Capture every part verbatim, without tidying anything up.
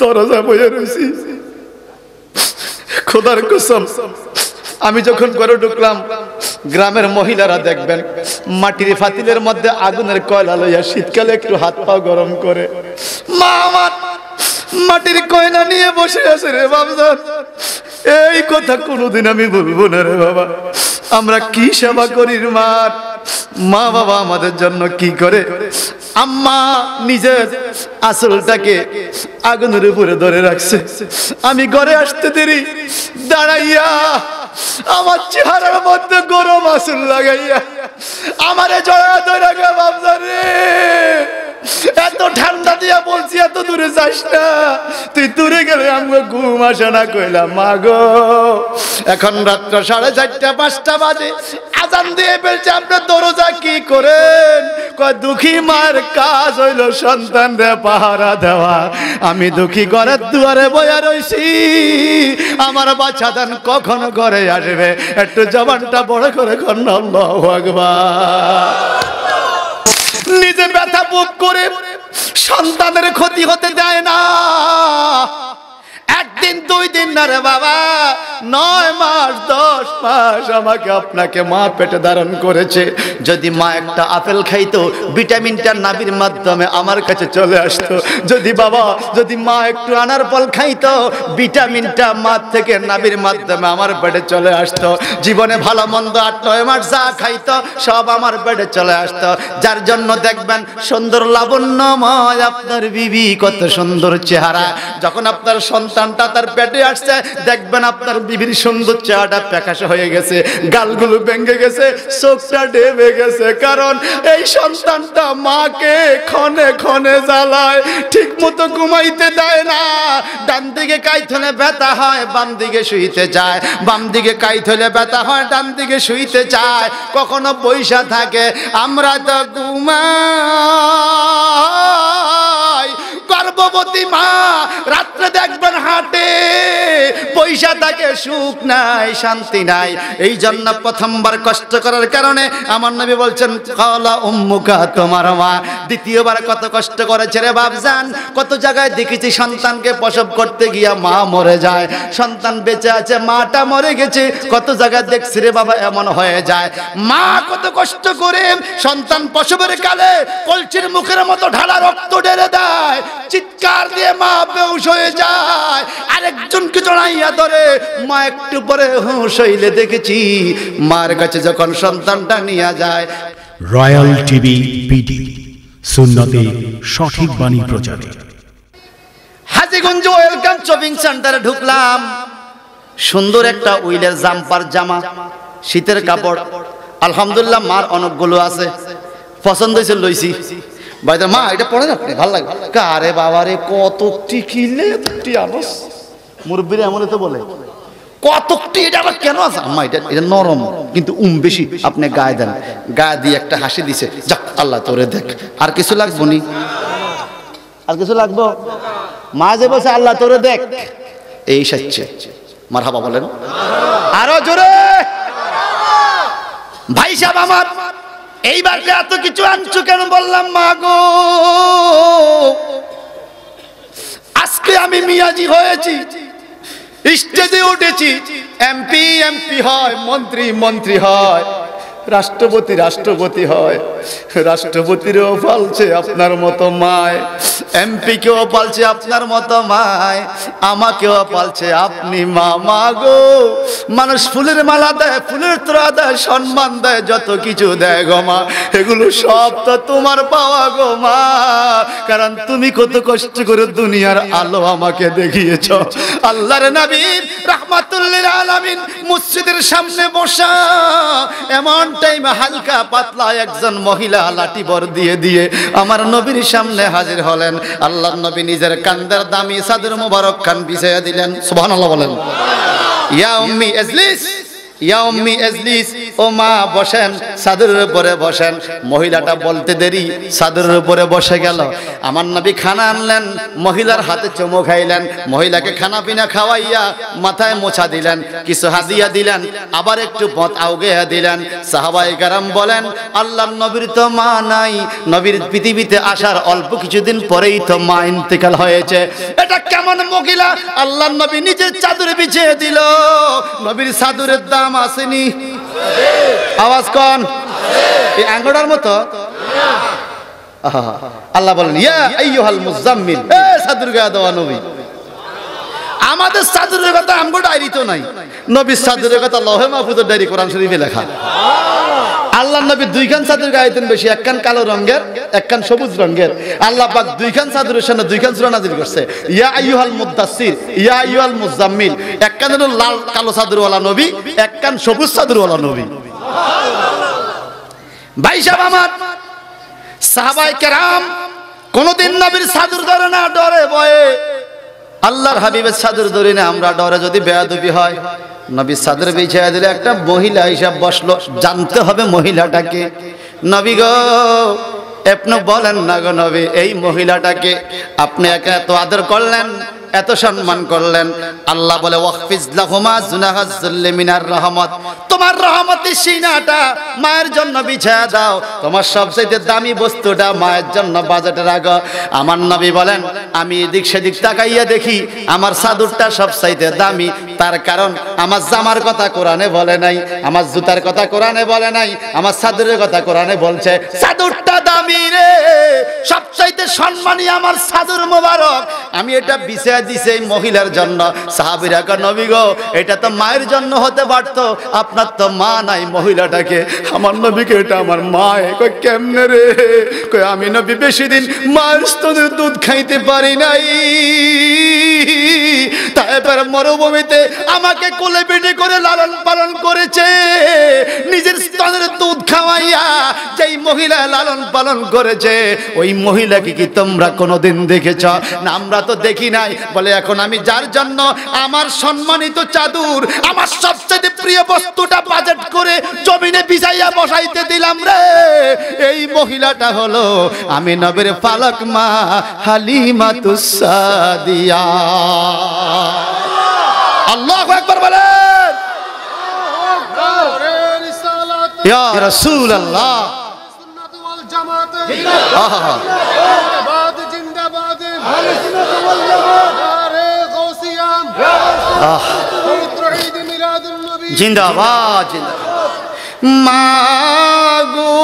दरजा बजे रही खोदार कसम आमी जखन घरे ढुकलाम ग्रामेर महिलारा देखबेन माटिर फातिलेर मध्य आगुनेर कयला लइया शीतकाले एकटु हाथ पा गरम करे मा आमार माटिर कयला निये बसे आछे रे बाबजान एई कथा कोनोदिन आमी बोलबो ना रे बाबा आमरा की सेवा करी रे मा मा बाबा आमादेर जन्य की करे अम्मा निजेर आसलटाके आगुनेर उपरे धरे राखछे आमी घरे आसते देरी दाड़ाइया चेहरार मध्य गरम आसुल लागाइया आमारे जड़ा धरे गे बाबजा रे एतो ठंडा दिया बोलछि एतो दूरे जाइस ना तुई दूरे गेले आमगो घुम आसे ना कइला मागो एखन रात साढ़े चारटा पाँचटा बाजे आजान दिये फेलछे आपनि दरजा की करेन कय दुखी मार काज हइलो सन्तानरे पाहारा देवा आमी दुखी घरेर दुआरे बइया रइछि आमार बाच्चा दान कखनो घरे आसबे एकटु जबानटा बड़ करे कन्ना अल्लाहु আকবার निजे व्यथा बुक करे सन्तानेर क्षति होते देय ना एक दिन दुई दिन ना रे बाबा नय मास दस मास आमाके आपनाके मा पेटे धारण करेछे यदि मा एकटा आपेल खाइतो विटामिनटा नाभिर माध्यमे आमार काछे चले आसतो यदि बाबा यदि मा एकटु आनारफल खाइतो विटामिनटा मा थेके नाभिर माध्यमे आमार पेटे चले आसतो जीवने भालो मन्द आठ नय मास जा खाइतो सब आमार पेटे चले आसतो जार जन्य देखबेन सुंदर लावण्यमय आपनार बीबी कत सुंदर चेहारा जखन आपनार सन्तान कखनो पैसा थाके आमरा तो घुमाई गर्भवती मा रात्रे देखबेन हाटे पैसा थाके सुख नाई शांति नाई एई जन्य प्रथमबार कष्ट करार कारणे आमार नबी बोलछेन काला उम्मुका तोमार मा द्वितीयबार कत कष्ट करेछे रे बाबजान कत जायगाय देखেছি सन्तानके प्रसव करते गिया मा मरे जाय सन्तान बेঁচে आछे माटा मरे गेছে कत जायगाय देखছি रे बाबा एमन हये जाय मा कत कष्ट करे सन्तान प्रसवेर काले कलचिर मुखेर मतो ढाला रक्त ढेले देয় চিৎকার দিয়ে মা बेहोश হয়ে যায় আরেকজনকে জড়াইয়া ধরে মা একটু পরে হুঁশ হইলে দেখেছি মার কাছে যখন সন্তানটা নিয়ে যায় রয়্যাল টিভি পিডি সুন্নতে সঠিক বাণী প্রচারে হাজীগঞ্জ ওয়েলকাম শপিং সেন্টারে ঢুকলাম সুন্দর একটা উইলের জাম্পার জামা শীতের কাপড় আলহামদুলিল্লাহ মার অনেকগুলো আছে পছন্দ হইছে লইছি বাইদা মা এটা পড়েন আপনি ভালো লাগে আরে বাবা রে কত টিকিলে টি আনস মুরব্বিরা এমনই তো বলে কতকটি এটা আবার কেন আছে আম্মা এটা এটা নরম কিন্তু উম বেশি আপনি গায়ে দেন গায়ে দিয়ে একটা হাসি দিছে যাক আল্লাহ তোরে দেখ আর কিছু লাগবো নি আর কিছু লাগবো মা যে বসে আল্লাহ তোরে দেখ এই সাথে মারহাবা বলেন আরো জোরে মারহাবা ভাই সাহেব আমার এইবার এত কিছু আনছো কেন বললাম মা গো আজকে আমি মিয়াজি হয়েছি স্টেজে উঠেছি এমপি এমপি হয় মন্ত্রী মন্ত্রী হয় রাষ্ট্রপতি রাষ্ট্রপতি হয় রাষ্ট্রপতিরও পালছে আপনার মতো মায় এমপি কেও পালছে আপনার মতো মায় আমাকেও পালছে আপনি মামা গো মানুষ ফুলের মালা দেয় ফুলের তোড়া দেয় সম্মান দেয় যত কিছু দেয় গো মা এগুলো সব তো তোমার পাওয়া গো মা কারণ তুমি কত কষ্ট করে দুনিয়ার আলো আমাকে দেখিয়েছো আল্লাহর নবী রাহমাতুল লিল আলামিন মসজিদের সামনে বসা এমন টাইমে হালকা পাতলা একজন महिला लाठी भर दिए दिए आमार नबीर सामने हाजिर हलेन आल्लाहर नबी निजेर कांधेर दामी चादर मुबारक खान बिछाइया दिलेन सुबहानाल्लाह बोलेन या उम्मी इजलिस या उम्मी इजलिस ओ मा बसें सादरेर उपरे बसें महिलाटा बोलते देरी सादरेर उपरे बसे गेल आमार नबी खाना आनलेन महिलार हाथे चुमो खाइलेन महिलाके खाना पिना खावाइया माथाय मोछा दिलेन किछु हादिया दिलेन आबार एकटु पथ आउगे दिलेन साहाबाए करम बोलेन आल्लाहर नबीर तो मा नाई नबीर पृथिबीते आसार अल्प किछुदिन परेई तो मा इंतेकाल हयेछे एटा केमन महिला आल्लाहर नबी निजे चादरे बिछिয়ে দিল নবীর চাদরের দাম আসেনি आवाज कौन এই আঙ্গুড়ার মতো না আল্লাহ বলেন ইয়া আইয়ুহাল মুজাম্মিল এ চাদর গায়া দাও নবী আমাদের চাদরের কথা আমগো ডায়রি তো নাই নবীর চাদরের কথা লওহে মাহফুজের ডায়রি কোরআন শরীফে লেখা আল্লাহর নবী দুই খান চাদর গায়াতেন বেশি এক খান কালো রঙের এক খান সবুজ রঙের আল্লাহ পাক দুই খান চাদরের সামনে দুই খান সূরা নাযিল করছে ইয়া আইয়ুহাল মুদাসসির ইয়া আইয়ুহাল মুজাম্মিল এক খান হলো লাল কালো চাদরওয়ালা নবী এক খান সবুজ চাদরওয়ালা নবী সুবহানাল্লাহ ভাই সাহেব আমার সাহাবায়ে কেরাম কোনদিন নবীর চাদর ধরে না ডরে ভয়ে আল্লাহর হাবিবের চাদর ধরে না আমরা ডরে যদি বেয়াদবি হয় নবী চাদর বিছিয়ে দিলে একটা মহিলা হিসাব বসলো জানতে হবে মহিলাটাকে নবী গো আপনি বলেন না গো নবী এই মহিলাটাকে আপনি একা তো আদর করলেন এত সম্মান করলেন আল্লাহ বলে ওয়াকফিজ লাহুমা জুনাহাজ জুল্লি মিনার রহমত তোমার রহমতের সিনাটা মায়ের জন্য বিছায়া দাও তোমার সবচেয়ে দামি বস্তুটা মায়ের জন্য বাজেটে রাখো আমার নবী বলেন আমি এদিক সেদিক তাকাইয়া দেখি আমার চাদরটা সবচেয়ে দামি তার কারণ আমার জামার কথা কোরআনে বলে নাই আমার জুতার কথা কোরআনে বলে নাই আমার চাদরের কথা কোরআনে বলছে চাদরটা দামি রে সবচেয়ে সম্মানী আমার চাদর মোবারক আমি এটা বিছায়া দিছে মহিলার জন্য সাহাবীরা কা নবী গো এটা তো মায়ের জন্য হতে পারতো আপনার তো মা নাই মহিলাটাকে আমার নবীকে এটা আমার মা কই কেমনে রে কই আমি নবী বেশি দিন মায়ের স্তনের দুধ খাইতে পারি নাই তাই পর মরুভূমিতে আমাকে কোলে পিঠে করে লালন পালন করেছে নিজের স্তনের দুধ খাওয়াইয়া যেই মহিলা লালন পালন করেছে ওই মহিলাকে কি তোমরা কোনোদিন দেখেছ না আমরা তো দেখি নাই বলে এখন আমি যার জন্য আমার সম্মানিত চাদর আমার সবচেয়ে প্রিয় বস্তুটা বাজেট করে জমিনে বিছাইয়া বসাইতে দিলাম রে এই মহিলাটা হলো আমি নবীর পালক মা হালিমাতুস সাদিয়া আল্লাহু আকবার বলেন আল্লাহু আকবার রিসালাত ইয়া রাসূলুল্লাহ সুন্নাত ওয়াল জামাত জিন্দাবাদ জিন্দাবাদ সুন্নাত ওয়াল জামাত আরে গাউসিয়ান ইয়া রাসূলুল্লাহ ঈদ মিলাদুন নবী জিন্দাবাদ জিন্দাবাদ মাগো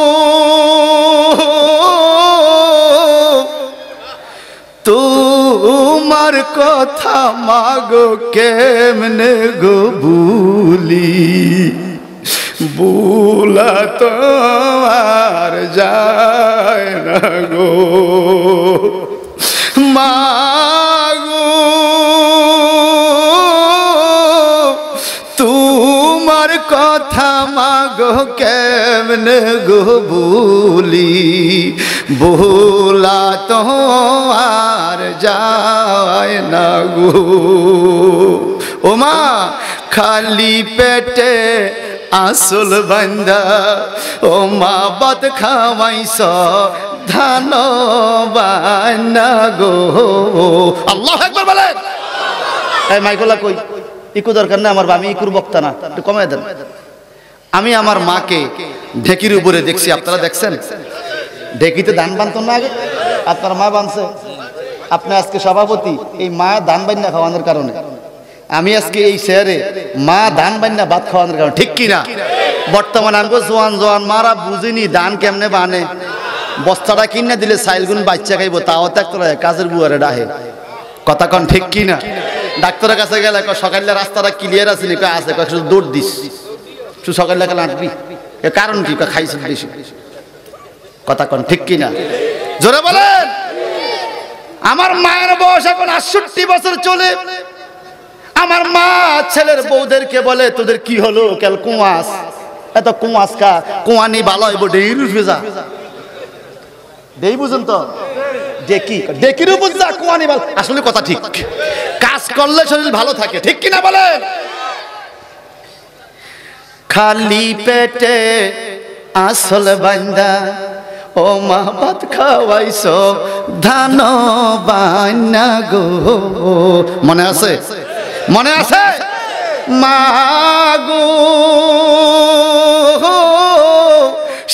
তোমার কথা মাগো কেমনে গো ভুলি ভুলা তোমার যায় না গো মাগো তোমার কথা মাগো কেমনে গো ভুলি ভুলা তোমার যায় না গো ও মা খালি পেটে আসল বান্দা ও মা বদ খাওয়াইছ ধান বানা গো আল্লাহু আকবার বলেন এই মাইকলা কই ইকু দরকার না আমার আমি ইকুর বক্তা না একটু কমায় দেন আমি আমার মাকে ঢেকির উপরে দেখছি আপনারা দেখছেন ঢেকিতে ধান বানতো না আগে আপনার মা বানছে আপনি আজকে সভাপতি এই মা ধান বান্না খাওয়ানোর কারণে আমি আজকে এই শেয়ারে মা ধান বান্না ভাত খাওয়ানোর কারণে ঠিক কিনা বর্তমানে আমি জোয়ান জোয়ান মারা বুঝিনি ধান কেমনে বানে বস্তাটা কিনে দিলে সাইলগুন বাচ্চা খাইবো তাও ত্যাগ কাজের বুয়ারে ডাহে কথা কন ঠিক কিনা ডাক্তারের কাছে গেলে সকালে রাস্তাটা ক্লিয়ার আছে আছে দৌড় দিস তুই সকালে আঁটবি কারণ কি খাইছি বেশি কথা কন ঠিক কিনা জোরে বলেন আমার মায়ের বয়স এখন আটষট্টি বছর চলে আমার মা ছেলের বউদেরকে বলে তোদের কি হলো কেল কুয়াশ এত কুয়াশ কা কুয়ানি ভালো হইব ডেইর ভেজা দেই বুঝুন তো ডেকি ডেকির উপর যা কুয়ানি ভালো আসলে কথা ঠিক কাজ করলে শরীর ভালো থাকে ঠিক কিনা বলেন खाली पेटे आसल बांधा ओ माँ भात खावाइसो धान बान्ना गो मने आछे मने आछे मागो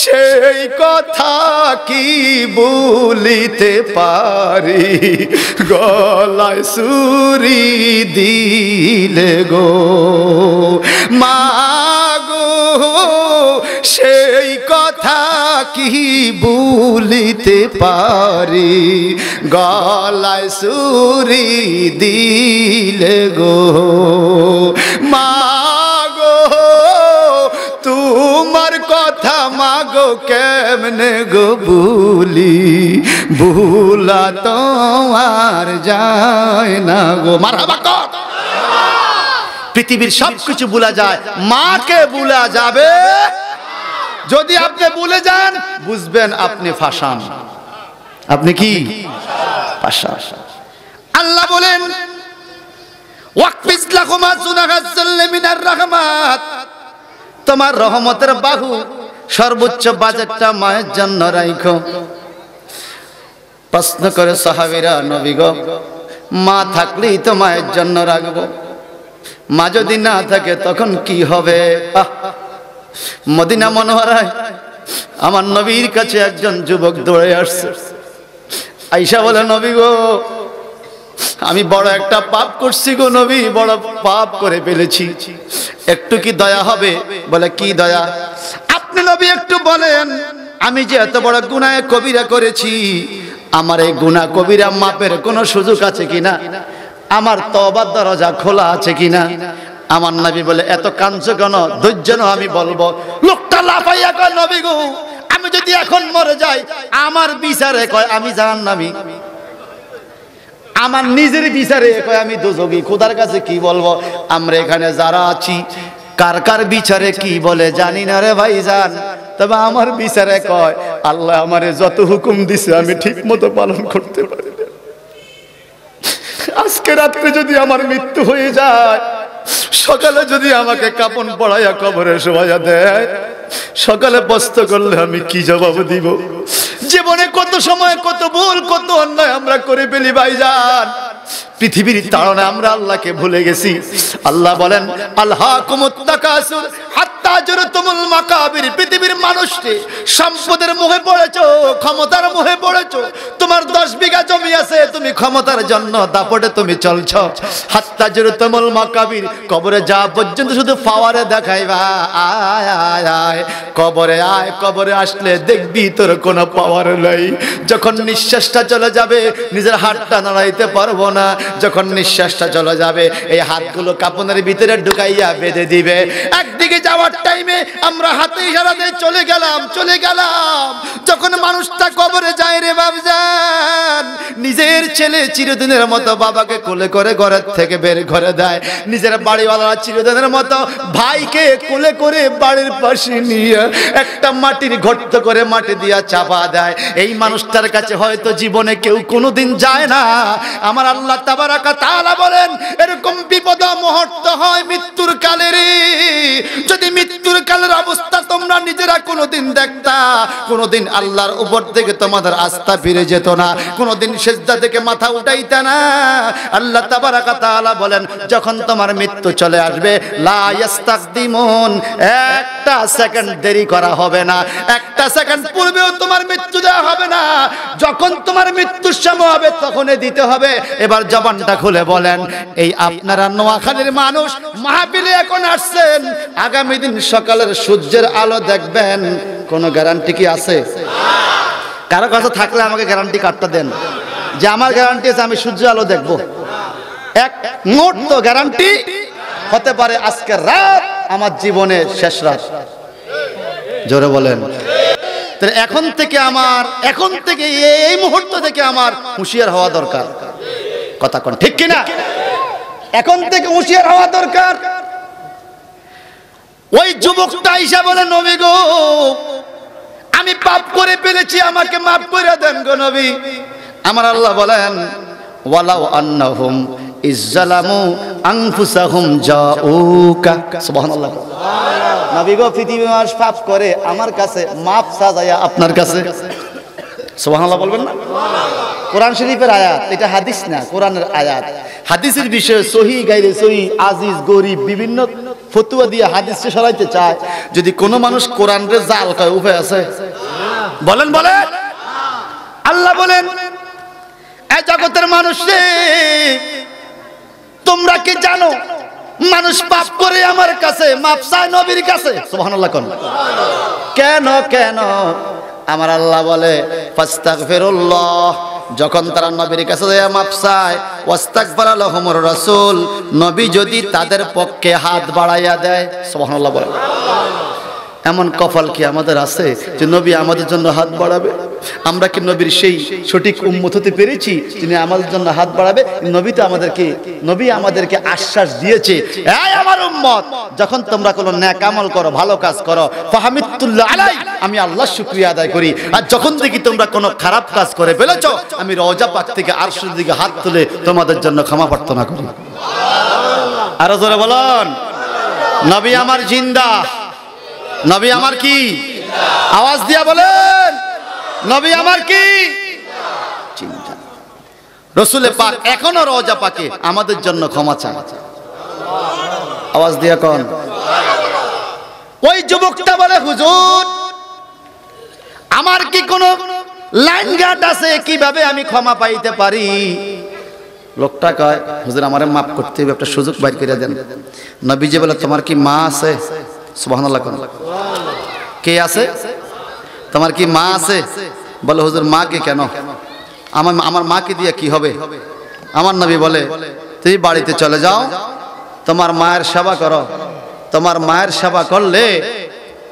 सेई कथा की भूलिते पारी गलाय सुरी दिले गो सेई कथा की भूलिते पारी गलाय सुरी दिले गो मागो तुमार कथा मागो केमने गो भूली भूला तोमार जाय ना गो मारहाबा कर पृथिवीर सबकिछ भूला जाए मा के भूला जाबे যদি আপনি ভুলে যান বুঝবেন আপনি ফাসান আপনি কি ফাসান আল্লাহ বলেন ওয়াকফিজ লাকুমা সুনাহাজ্জাল্লি মিনার রাহমাত তোমার রহমতের বাহু সর্বোচ্চ বাজারটা মায়ের জন্য রাখো প্রশ্ন করে সাহাবীরা নবী গো মা থাকলেই তো মায়ের জন্য রাখব মা যদি না থাকে তখন কি হবে मदीना मनोहराय आमार नबीर काछे एकजन युवक दौड़े आसछे आइशा बोले नबी गो आमी बड़ो एकटा पाप करछि गो नबी बड़ो पाप करे फेलेछि एकटू की दया हबे बोले की दया आपनि नबी एकटू बोलेन आमी जे एत बड़ो गुनाहे कबीरा करेछि आमार एई गुनाह कबीरा मापेर कोनो सुयोग आछे किना आमार तौबार दरजा खोला आछे किना আমার নবী বলে এত কাঞ্চ কেন দুজন আমি বলবো লোকটা লাফাইয়া কয় নবী গো আমি যদি এখন মরে যাই আমার বিচারে কয় আমি জাহান্নামী আমার নিজের বিচারে কয় আমি দোজখী খোদার কাছে কি বলবো আমরা এখানে যারা আছি কার কার বিচারে কি বলে জানি না রে ভাইজান তবে আমার বিচারে কয় আল্লাহ আমারে যত হুকুম দিয়েছে আমি ঠিকমতো পালন করতে পারি না আজকে রাতে যদি আমার মৃত্যু হয়ে যায় সকালে যদি আমাকে কাপন পড়াইয়া কবরে শোয়া দেয় সকালে বস্ত করলে আমি কি জবাব দিব জীবনে কত সময় কত ভুল কত অন্যায় আমরা করে ফেলি ভাইজান পৃথিবীর তাড়না আমরা আল্লাহকে ভুলে গেছি আল্লাহ বলেন আলহাকুমুত তাকাসুর হাত্তা জুরতুমুল মাকাবির পৃথিবীর মানুষকে সম্পদের মোহে পড়েছো ক্ষমতার মোহে পড়েছো তোমার দশ বিঘা জমি আছে তুমি ক্ষমতার জন্য দাপটে তুমি চলছো হাত্তা জুরতুমুল মাকাবির কবরে যা পর্যন্ত শুধু পাওয়ারে দেখাইবা আয় আয় আয় কবরে আয় কবরে আসলে দেখবি তোর কোনো পাওয়ার নাই যখন নিঃশ্বাসটা চলে যাবে নিজের হাতটা নাড়াইতে পারবো না যখন নিঃশ্বাসটা চলে যাবে এই হাতগুলো কাপনের ভিতরে ঢুকাইয়া বেঁধে দিবে একদিকে যাওয়ার টাইমে আমরা হাতে ইশারা দিয়ে চলে গেলাম চলে গেলাম যখন মানুষটা কবরে যায় রে বাপজান নিজের ছেলে চিরদিনের মতো বাবাকে কোলে করে ঘরের থেকে বের করে দেয় নিজের বাড়িওয়ালারা চিরদিনের মতো ভাইকে কোলে করে বাড়ির পাশে নিয়ে একটা মাটির গর্ত করে মাটি দিয়া চাপা দেয় এই মানুষটার কাছে হয়তো জীবনে কেউ কোনোদিন যায় না আমার আল্লাহ তাবারাকা তাআলা বলেন এরকম বিপদ মুহূর্ত হয় মৃত্যুর কালে রে যদি মৃত্যুর কালের অবস্থা তোমরা নিজেরা কোনোদিন দেখতা কোনোদিন আল্লাহর উপর থেকে তোমাদের আস্থা ফিরে যেত না কোনোদিন সিজদা থেকে মাথা উঠাইতা না আল্লাহ তাবারাকা তাআলা বলেন যখন তোমার মৃত্যু চলে আসবে লা ইস্তাকদিমুন একটা সেকেন্ড দেরি করা হবে না একটা সেকেন্ড পূর্বেও তোমার মৃত্যু দেওয়া হবে না যখন তোমার মৃত্যুর সময় হবে তখনই দিতে হবে এবার জবানটা খুলে বলেন এই আপনারা নোয়াখালীর মানুষ মাহফিলে এখন আসছেন আগামী দিন সকালের সূর্যের আলো দেখবেন কোনো গ্যারান্টি কি আছে কারো কাছে থাকলে আমাকে গ্যারান্টি কার্ডটা দেন যে আমার গ্যারান্টি আছে আমি সূর্যের আলো দেখব এক মুহূর্ত গ্যারান্টি হতে পারে আজকের রাত আমার জীবনের শেষ রাত জোরে বলেন তাহলে এখন থেকে আমার এখন থেকে এই মুহূর্ত থেকে আমার হুঁশিয়ার হওয়া দরকার কথা কোন ঠিক কি না এখন থেকে হুঁশিয়ার হওয়া দরকার ওই যুবকটা আয়েশা বলে নবী গো আমি পাপ করে ফেলেছি আমাকে maaf করে দেন গো নবী আমার আল্লাহ বলেন ওয়ালাউ আন্নাহুম ইজ্জালামু আনফুসাহুম জাউকা সুবহানাল্লাহ नबी गो पृथ्वी मानुष पाप करे आमार कासे माफ साजाया आपनार कासे सुबहानाल्लाह बोलबेन ना कुरान शरीफेर आयात एटा हादिस ना कुरानेर आयात हादिसेर विषय सही गायरे सही आजिज गरीब विभिन्न फतुआ दिए हादिसके सराइते चाय यदि कोनो मानुष कुरानरे जाल कय उपाय आछे बोलेन बोलेन आल्लाह बोलेन ए जगतेर मानुष रे তোমরা কি জানো মানুষ পাপ করে আমার কাছে মাপ চায় নবীর কাছে সুবহানাল্লাহ কোন কেন কেন আমার আল্লাহ বলে ফাস্তাগফিরুল্লাহ যখন তারা নবীর কাছে যায় মাপ চায় ওয়াস্তাগফার লাহুমুর রাসূল নবী যদি তাদের পক্ষে হাত বাড়ায়া দেয় সুবহানাল্লাহ বলে এমন কপাল কি আমাদের আছে যে নবী আমাদের জন্য হাত বাড়াবে আমরা কি নবীর সেই সঠিক উম্মত হতে পেরেছি যিনি আমাদের জন্য হাত বাড়াবে নবী তো আমাদেরকে নবী আমাদেরকে আশ্বাস দিয়েছে এই আমার উম্মত যখন তোমরা কোন নেক আমল করো ভালো কাজ করো ফাহামিতুল্লাহ আলাই আমি আল্লাহর শুকরিয়া আদায় করি আর যখন দেখি তোমরা কোন খারাপ কাজ করে ফেলেছো আমি রওজা পাক থেকে আরশের দিকে হাত তুলে তোমাদের জন্য ক্ষমা প্রার্থনা করি সুবহানাল্লাহ আর জোরে বলুন নবী আমার জিন্দা नबी आमार की आवाज दिया बोलें नबी आमार की चिंता रसूल पाक एखोनो रोजा पाके आमादेर जन्नो क्षमा चाय आवाज दिया कौन ओई जुबकटा बोले हुजूर आमार की कोनो लाइन घाट आछे किभाबे आमी क्षमा पाइते पारी लोकटा कय हुजूर आमारे माफ करते हबे एकटा सुयोग बाइर कइरा देन नबी जी बोले तोमार की मा आछे सुबहानाल्लाह के आसे तुम्हार की माँ आसे बोले हुजूर माँ के क्या आमार आमार माँ के दिया की होबे आमार नबी बोले तुम बाड़ीते चले जाओ तुम्हार मायर सेवा करो तुम्हार मायर सेवा करले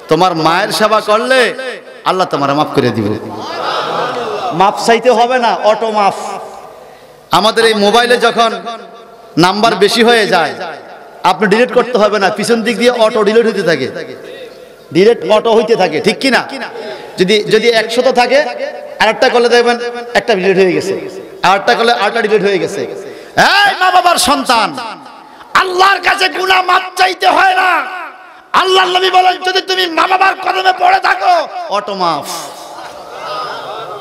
तुम्हार मायर सेवा करले आल्लाह तुम्हारे माफ करे दिबे माफ चाइते होबे ना अटो माफ आमादेर एई मोबाइले जखन नम्बर बेशी हये जाय आपने डिलीट करते हैं ना पिछन दिक दिए अटो डिलीट होते थके डिलीट अटो होते थके ठीक कि ना यदि यदि एकशो तो थके आरेकटा करले देखबेन एकटा डिलीट हो गेছে आरेकटा करले आरेकटा डिलीट हो गेছে এই মা বাবার সন্তান আল্লাহর কাছে গুনাহ মাপ চাইতে হয় না আল্লাহর নবী বলেন যদি তুমি মা বাবার কদমে পড়ে থাকো অটো মাফ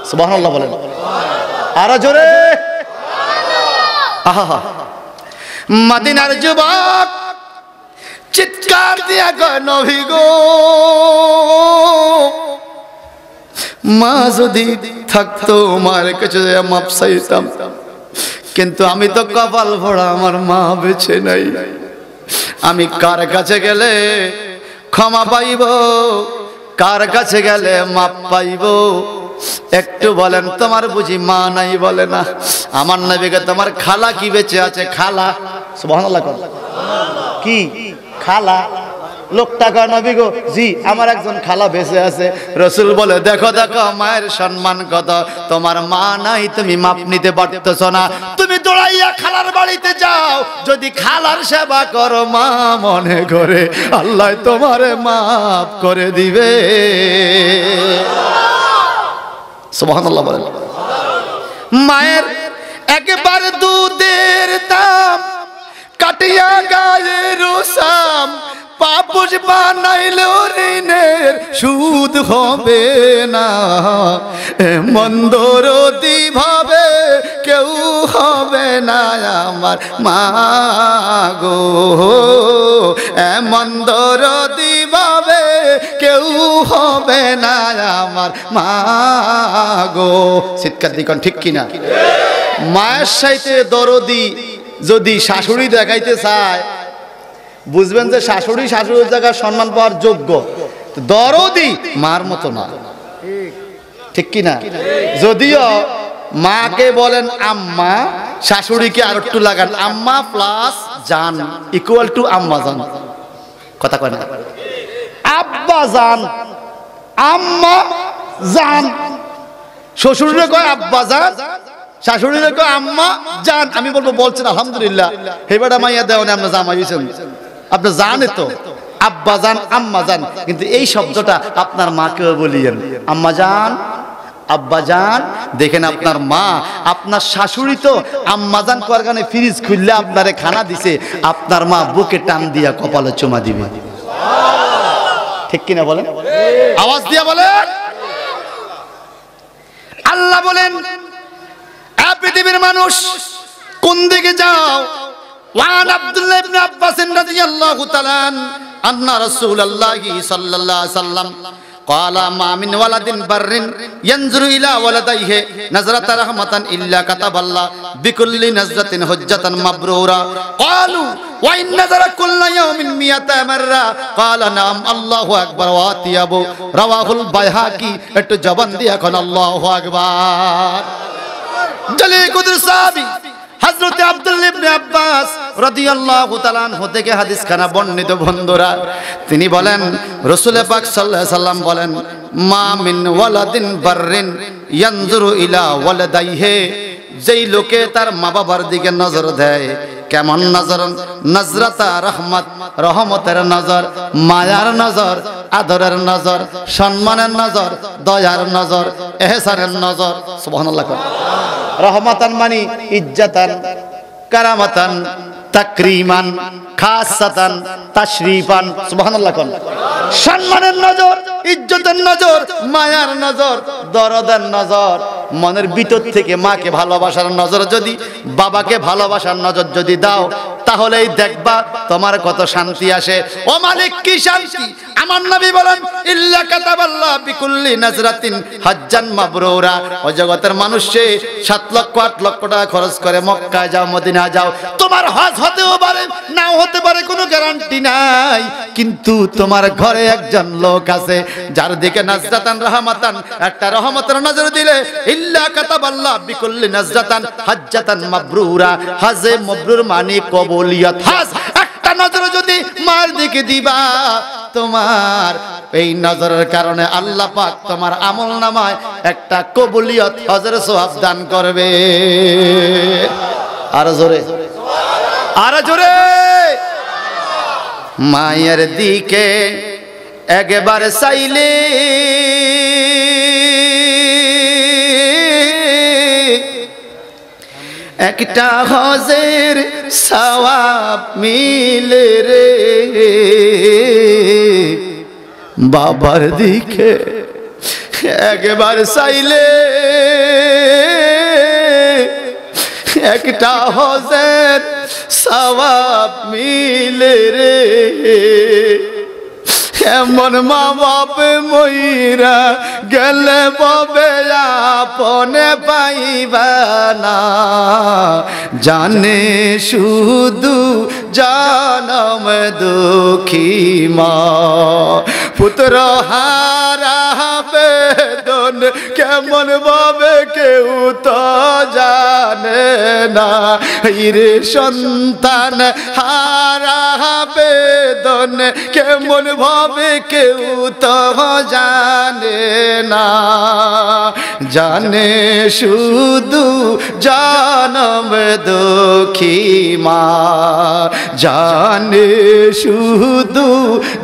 সুবহানাল্লাহ বলেন সুবহানাল্লাহ আর জোরে সুবহানাল্লাহ আহা मदीनार जुबाक चित्कार दिया नबी गो मा जदि थकतो मार काछे माप चाइताम किन्तु आमी तो कपाल फोड़ा आमार मा बेचे नाई आमी कार काछे गेले क्षमा पाइबो कार काछे गेले माप पाइबो একটু বলেন তোমার বুঝি মা নাই বলে না আমার নবীকে তোমার খালা কি বেঁচে আছে খালা সুবহানাল্লাহ সুবহানাল্লাহ কি খালা লোকটা কয় নবী গো জি আমার একজন খালা বেঁচে আছে রাসূল বলে দেখো দেখো মায়ের সম্মান কত তোমার মা নাই তুমি মাপ নিতে পারতেছ না তুমি দৌড়াইয়া খালার বাড়িতে যাও যদি খালার সেবা করো মা মনে করে আল্লাহ তোমারে maaf করে দিবে सुबहानअल्लाह मायर एक बार दूधेर दाम काटिया गायेर साम पापुष बानाइलो ऋणेर सूद होबे ना मंदोरती भावे केउ होबे ना आमार मा गो ए मंदोरती भावे কেউ হবে না আমার মা গো চিৎকার দিকন ঠিক কি না মায়ের সাথে দরদি যদি শাশুড়ি দেখাইতে চায় বুঝবেন যে শাশুড়ি শাশুড়ির জায়গায় সম্মান পাওয়ার যোগ্য দরদি মার মতো না ঠিক ঠিক কি না যদিও মাকে বলেন আম্মা শাশুড়িকে আর একটু লাগান আম্মা প্লাস জান ইকুয়াল টু আম্মা জান কথা কয় না अब्बा जान अम्मा जान शशुर ने कह अब्बा जान शाशुर ने कह अम्मा जान আমি বলবো বলছেন আলহামদুলিল্লাহ হে বেটা মাইয়া দেওনে আপনি জামাই হইছেন আপনি জানে তো अब्बा जान अम्मा जान কিন্তু এই শব্দটা আপনার মাকে বলিয়েন अम्मा जान अब्बा जान দেখেন আপনার মা আপনার শাশুড়ি তো अम्मा जान করার কারণে ফ্রিজ খুললে আপনারে খানা দিছে আপনার মা বুকে টান দিয়া কপালে চুমা দিবে সুবহানাল্লাহ ठीक की ना बोलें आवाज़ दिया बोलें अल्लाह बोलें आप पृथ्वीर मानुष कुंदी के जाओ वान अब्दुल्लाह इब्न अब्बास रज़ियल्लाहु तआला अन्ना रसूलल्लाही सल्लल्लाहु अलैहि वसल्लम काला मामिन वाला दिन बर्रिन यंजरु इला वलदैहि नजरत रहमतन इल्ला कतबल्ला बिकुल्ली नजरतिन हुज्जतन मबरूरा कालू व इन नजर कुल्ला यौमिन मियता मर्रा काला नाम अल्लाहु अकबर वातियाबु रवाहुल बैहाकी एट जबान दिया कन अल्लाहु अकबर जले कुदर साबी हजरत अब्दुल्लाह इब्न अब्बास रदियल्लाहु ताआला अन्हु থেকে হাদিস খানা বর্ণিত বন্ধুরা তিনি বলেন রাসূল পাক সাল্লাল্লাহু আলাইহি সাল্লাম বলেন মা মিন ওয়ালাদিন বাররিন ইয়ানজুরু ইলা ওয়ালাদাইহি যেই লোকে তার মা-বাবার দিকে নজর দেয় কেমন নজর নজরাতা রহমত রহমতের নজর মায়ার নজর আদরের নজর সম্মানের নজর দয়ার নজর ইহসানের নজর সুবহানাল্লাহ रहमतन मानी इज्जतन करामतन तकरीमन खासतन तशरीफन सुबहानअल्लाह कौन सम्मानेर नजर इज्जतेर नजर मायार नजर दरदेर नजर मनेर भीतर थेके माके भालोबासार नजर जदि बाबाके भालोबासार नजर जदि दाओ তাহলে দেখবা তোমার কত শান্তি আসে ও মালিক কি শান্তি আমার নবী বলেন ইল্লা কাতাবাল্লাহ বিকুল্লি নাজরাতিন হাজ্জান মাবরুরা ও জগতের মানুষে সাত লক্ষ আট লক্ষ টাকা খরচ করে মক্কা যাও মদিনা যাও তোমার হজ হতেও পারে নাও হতে পারে কোনো গ্যারান্টি নাই কিন্তু তোমার ঘরে একজন লোক আছে যার দিকে নাজরাতান রাহমাতান একটা রহমতের নজর দিলে ইল্লা কাতাবাল্লাহ বিকুল্লি নাজরাতান হাজ্জাতান মাবরুরা হাজে মাবরুর মানে কবুল বলিয়া থাস একটা নজর যদি মার দিকে দিবা তোমার এই নজরের কারণে আল্লাহ পাক তোমার আমলনামায় একটা কবুলিয়ত হজের সওয়াব দান করবে আর জোরে সুবহানাল্লাহ আর জোরে সুবহানাল্লাহ মায়ের দিকে একবার চাইলে একটা হজের সওয়াব মিলে রে বাবার দিকে একবার চাইলে একটা হজের সওয়াব মিলে রে এমন মা বাপ মইরা গেলে ববে আপনে পাইবা না জানে শুধু জানম দুঃখী মা পুত্র হারা বেদন কেমন ভাবে কেউ তো জানে না রে সন্তান হারা বেদন কেমন ভাবে কেউ তো জানে না জানে শুধু জানম দুঃখী মা জানে শুধু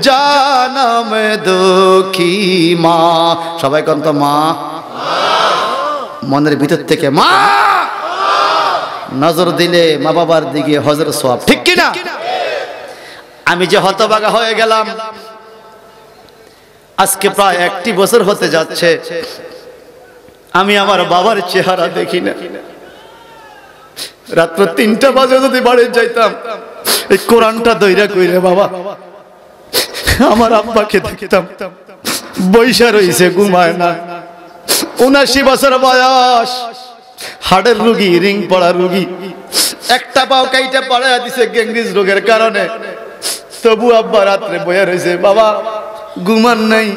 জানম দুঃখী মা সবাই কোন তো মা মনের ভিতর থেকে মা নজর দিলে মা বাবার দিকে হজর সওয়াব ঠিক কি না আমি যে হতভাগা হয়ে গেলাম আজকে প্রায় একটি বছর হতে যাচ্ছে আমি আমার বাবার চেহারা দেখি না রাত তিনটা বাজে যদি বাড়ি যাইতাম এই কোরআনটা দইরা কইরে বাবা আমার আব্বাকে দেখতাম বৈশা রইছে ঘুমায় না উনাশি বছর বয়স হাড়ের রোগী রিং পড়া রোগী একটা পাও কাইটা পড়ায় দিছে গ্যাংরিজ রোগের কারণে তবু আব্বা রাতে বইয়া রইছে বাবা ঘুমান নাই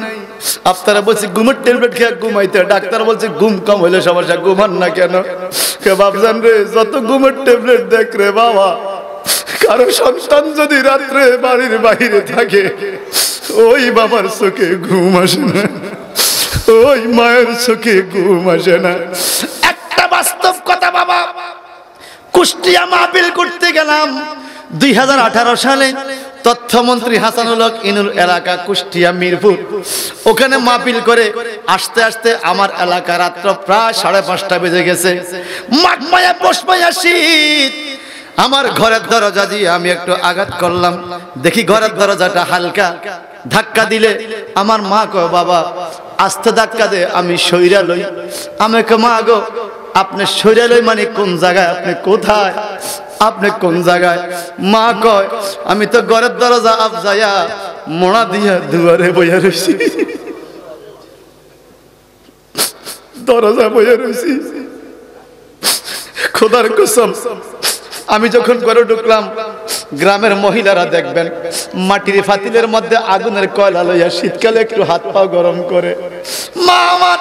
আপনারা বলছে ঘুমের ট্যাবলেট খেয়ে ঘুমাইতে ডাক্তার বলছে ঘুম কম হইলে সমস্যা ঘুমান না কেন কে বাপজান রে যত ঘুমের ট্যাবলেট দেখ রে বাবা কারো সন্তান যদি রাত্রে বাড়ির বাইরে থাকে ওই বাবার চোখে ঘুম আসে না ওই মায়ের চোখে ঘুম আসে না একটা বাস্তব কথা বাবা কুষ্টিয়া মাহফিল করতে গেলাম দুই হাজার আঠারো সালে তথ্যমন্ত্রী হাসানুল হক ইনুল এলাকা কুষ্টিয়া মিরপুর ওখানে মাহফিল করে আসতে আসতে আমার এলাকা রাত্র প্রায় সাড়ে পাঁচটা বেজে গেছে মাঘ মায়া পৌষ মায়া শীত আমার ঘরের দরজা দিয়ে আমি একটু আঘাত করলাম দেখি ঘরের দরজাটা হালকা धक्का दिले आमार मा को बाबा आस्ते धक्का दे आमी शोइरा लई आमे को मा गो आपने शोइरा लई माने कोन जगह आपने कोथाय आपने कोन जगह मा कय आमी तो घरेर दरजा आफजाया मोड़ा दिया दुआरे बइया रइছি दरजा बइया रইছি खुदार कसम आमी जखन घरे ढुकलाम ग्रामेर महिलारा देखबेन माटिर फातिलेर मध्य आगुनेर कयला लइया शीतकाले एकटु हाथ पा गरम करे मा आमार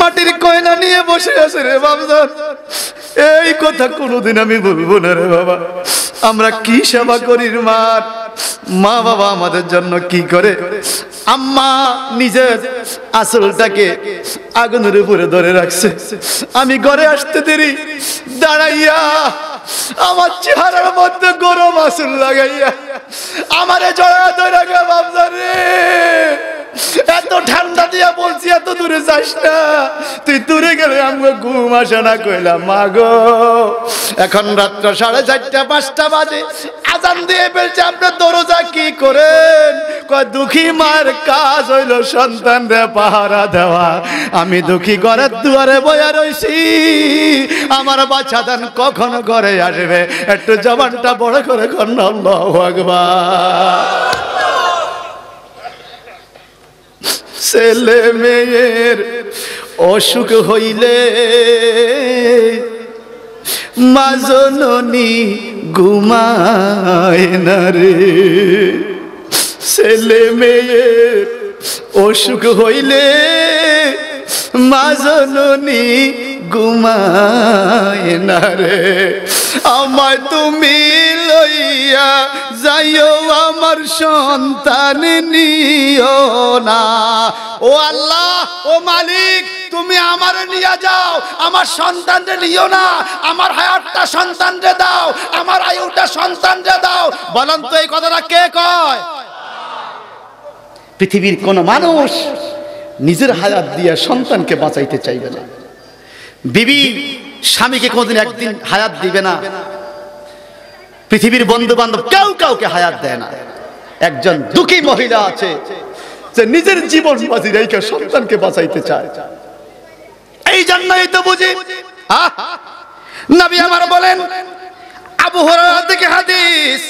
माटिर कयला निये बसे आछे रे बाबजान एई कथा कोनोदिन आमी बोलबो ना रे बाबा आमरा की सेवा करी रे मा मा बाबा आमादेर जन्य की करे अम्मा निजेर आसलटाके आगुनेर उपरे धरे राखछे आमी घरे आसते देरी दाड़ाइया चेहरार मध्य गरम आसुल लागाइया आमारे जड़ा धरे गे बाबजा रे एतो ठंडा दिया बोलछि एतो दूरे जाइस ना तुई दूरे गेले आमगो घुम आसे ना कइला मा गो एखन रात साढ़े चारटा पाँचटा बाजे आजान दिये फेलछे आपनि दरजा की करेन कय दुखी मार काज हइलो सन्तान रे पाहारा देवा आमी दुखी घरेर दुआरे बइया रइছি आमार बाচ্চা দান কখনো ঘরে আসবে একটু জবানটা বড় করে কর না আল্লাহু আকবার सेले मेर असुख हईले मा जननी घुमाय ना रे सेले मेर असुख हईले मा जननी घुमाय ना रे आमाय तुमी लइया जाइयो आमार सन्तान नियो ना ओ अल्लाह ओ मालिक तुमी आमारे निया जाओ आमार सन्तान रे नियो ना आमार हयातटा सन्तान रे दाओ आमार आयुटा सन्तान रे दाओ बोलन तो एई कथाटा के कय पृथिवीर कोनो मानुष निजेर हयात दिया सन्तानके बाँचाइते चाइबे ना बीबी स्वामी के कोनदिन एकदिन हयात दिबे ना पृथिवीर बंधु बान्धव केउ काउके हयात देय ना एकजन दुखी महिला आछे जे निजेर जीवन बाजी रेखे सन्तानके बाँचाइते चाय एई जन्यई तो बुझी आह नबी आमार बोलेन आबू हुरायरा থেকে হাদিস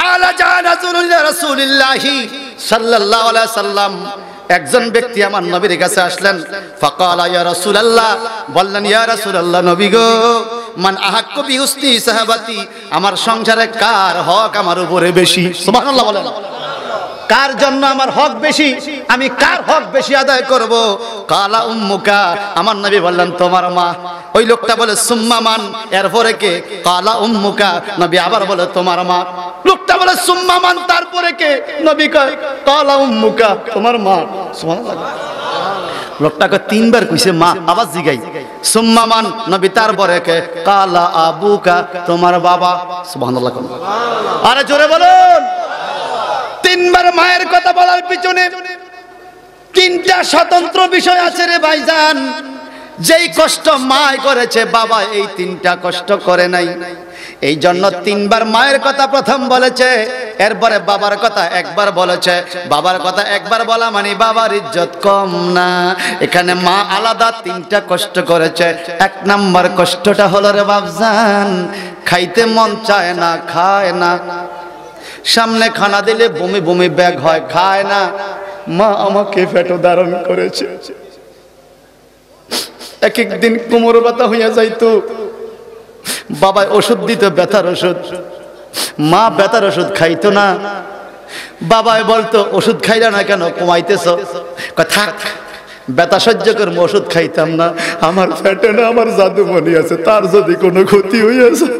قال جاء رسول رسول الله صلى الله عليه وسلم একজন ব্যক্তি আমার নবীর কাছে আসলেন ফাকালা ইয়া রাসূলুল্লাহ বললেন ইয়া রাসূলুল্লাহ নবী গো মান আহাক্কু বিহুসনি সাহাবাতি আমার সংসারে কার হক আমার উপরে বেশি সুবহানাল্লাহ বলেন কার জন্য আমার হক বেশি আমি কার হক বেশি আদায় করব কালা উম্মুকা আমার নবী বললেন তোমার মা ওই লোকটা বলে সুম্মা মান এরপরে কে কালা উম্মুকা নবী আবার বলে তোমার মা লোকটা বলে সুম্মা মান তারপরে কে নবী কয় কালা উম্মুকা তোমার মা সুবহানাল্লাহ লোকটা কয় তিনবার কইছে মা আবার জিগাই সুম্মা মান নবী তারপরে কে কালা আবুকা তোমার বাবা সুবহানাল্লাহ সুবহানাল্লাহ আরে জোরে বলুন तीन बार मायर कथा बोलार पिछने तीनटा स्वतंत्र विषय आछे रे भाईजान जेई कष्ट माय करेछे बाबा एई तीनटा कष्ट करे नाई एई जन्य तीन बार मायर कथा प्रथम बोलेछे एरपरे बाबार कथा एकबार बोलेछे बाबार कथा एकबार बोला माने बाबार इज्जत कम ना एखाने मा आलादा तीनटा कष्ट करेछे एक नम्बर कष्टटा हलो रे बाबजान खाइते मन चाय ना खाय ना सामने खाना दिले बমি বমি ব্যাগ হয় খায় না মা আমাকে পেটে ধারণ করেছে এক এক দিন কোমরে ব্যথা হইয়া যাইতো বাবা ওষুধ দিত ব্যথার ওষুধ মা ব্যথার ওষুধ খাইতো না বাবা বলতো ওষুধ খাইলা না কেন কমাইতেছো কথা ব্যথা সহ্য করব ওষুধ খাইতাম না আমার পেটে না আমার জাদুমনি আছে তার যদি কোনো ক্ষতি হইয়া যায়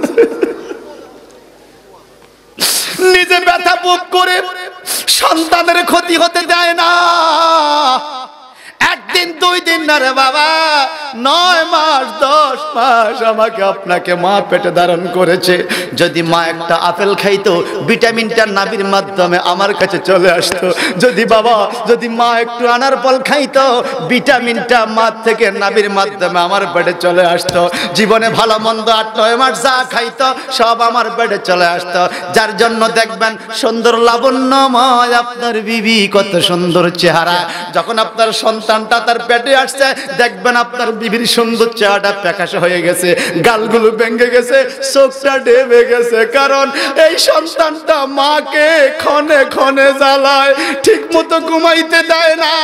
निजे व्यथा भोग करे सन्तानेर क्षति होते देय ना एक दिन दुई दिन ना रे बाबा नौ मास दस मास আমাকে আপনাকে মা পেটে ধারণ করেছে। যদি মা একটা আপেল খাইতো ভিটামিনটা নাভির মাধ্যমে আমার কাছে চলে আসতো। যদি বাবা যদি মা একটু আনার ফল খাইতো ভিটামিনটা মা থেকে নাভির মাধ্যমে আমার পেটে চলে আসতো। জীবনে ভালো মন্দ আট নয় মাস যা খাইতো সব আমার পেটে চলে আসতো। যার জন্য দেখবেন সুন্দর লাবণ্যময় আপনার বিবি, কত সুন্দর চেহারা, যখন আপনার সন্তানটা তার পেটে আসছে দেখবেন আপনার বিবির সুন্দর চেহারাটা প্যাকাশে হয়ে গেছে, গালগুলো ভেঙে গেছে, চোখটা ডেবে গেছে। কারণ এই সন্তানটা মাকে ক্ষণে ক্ষণে জ্বালায়, ঠিক মতো ঘুমাইতে দেয় না।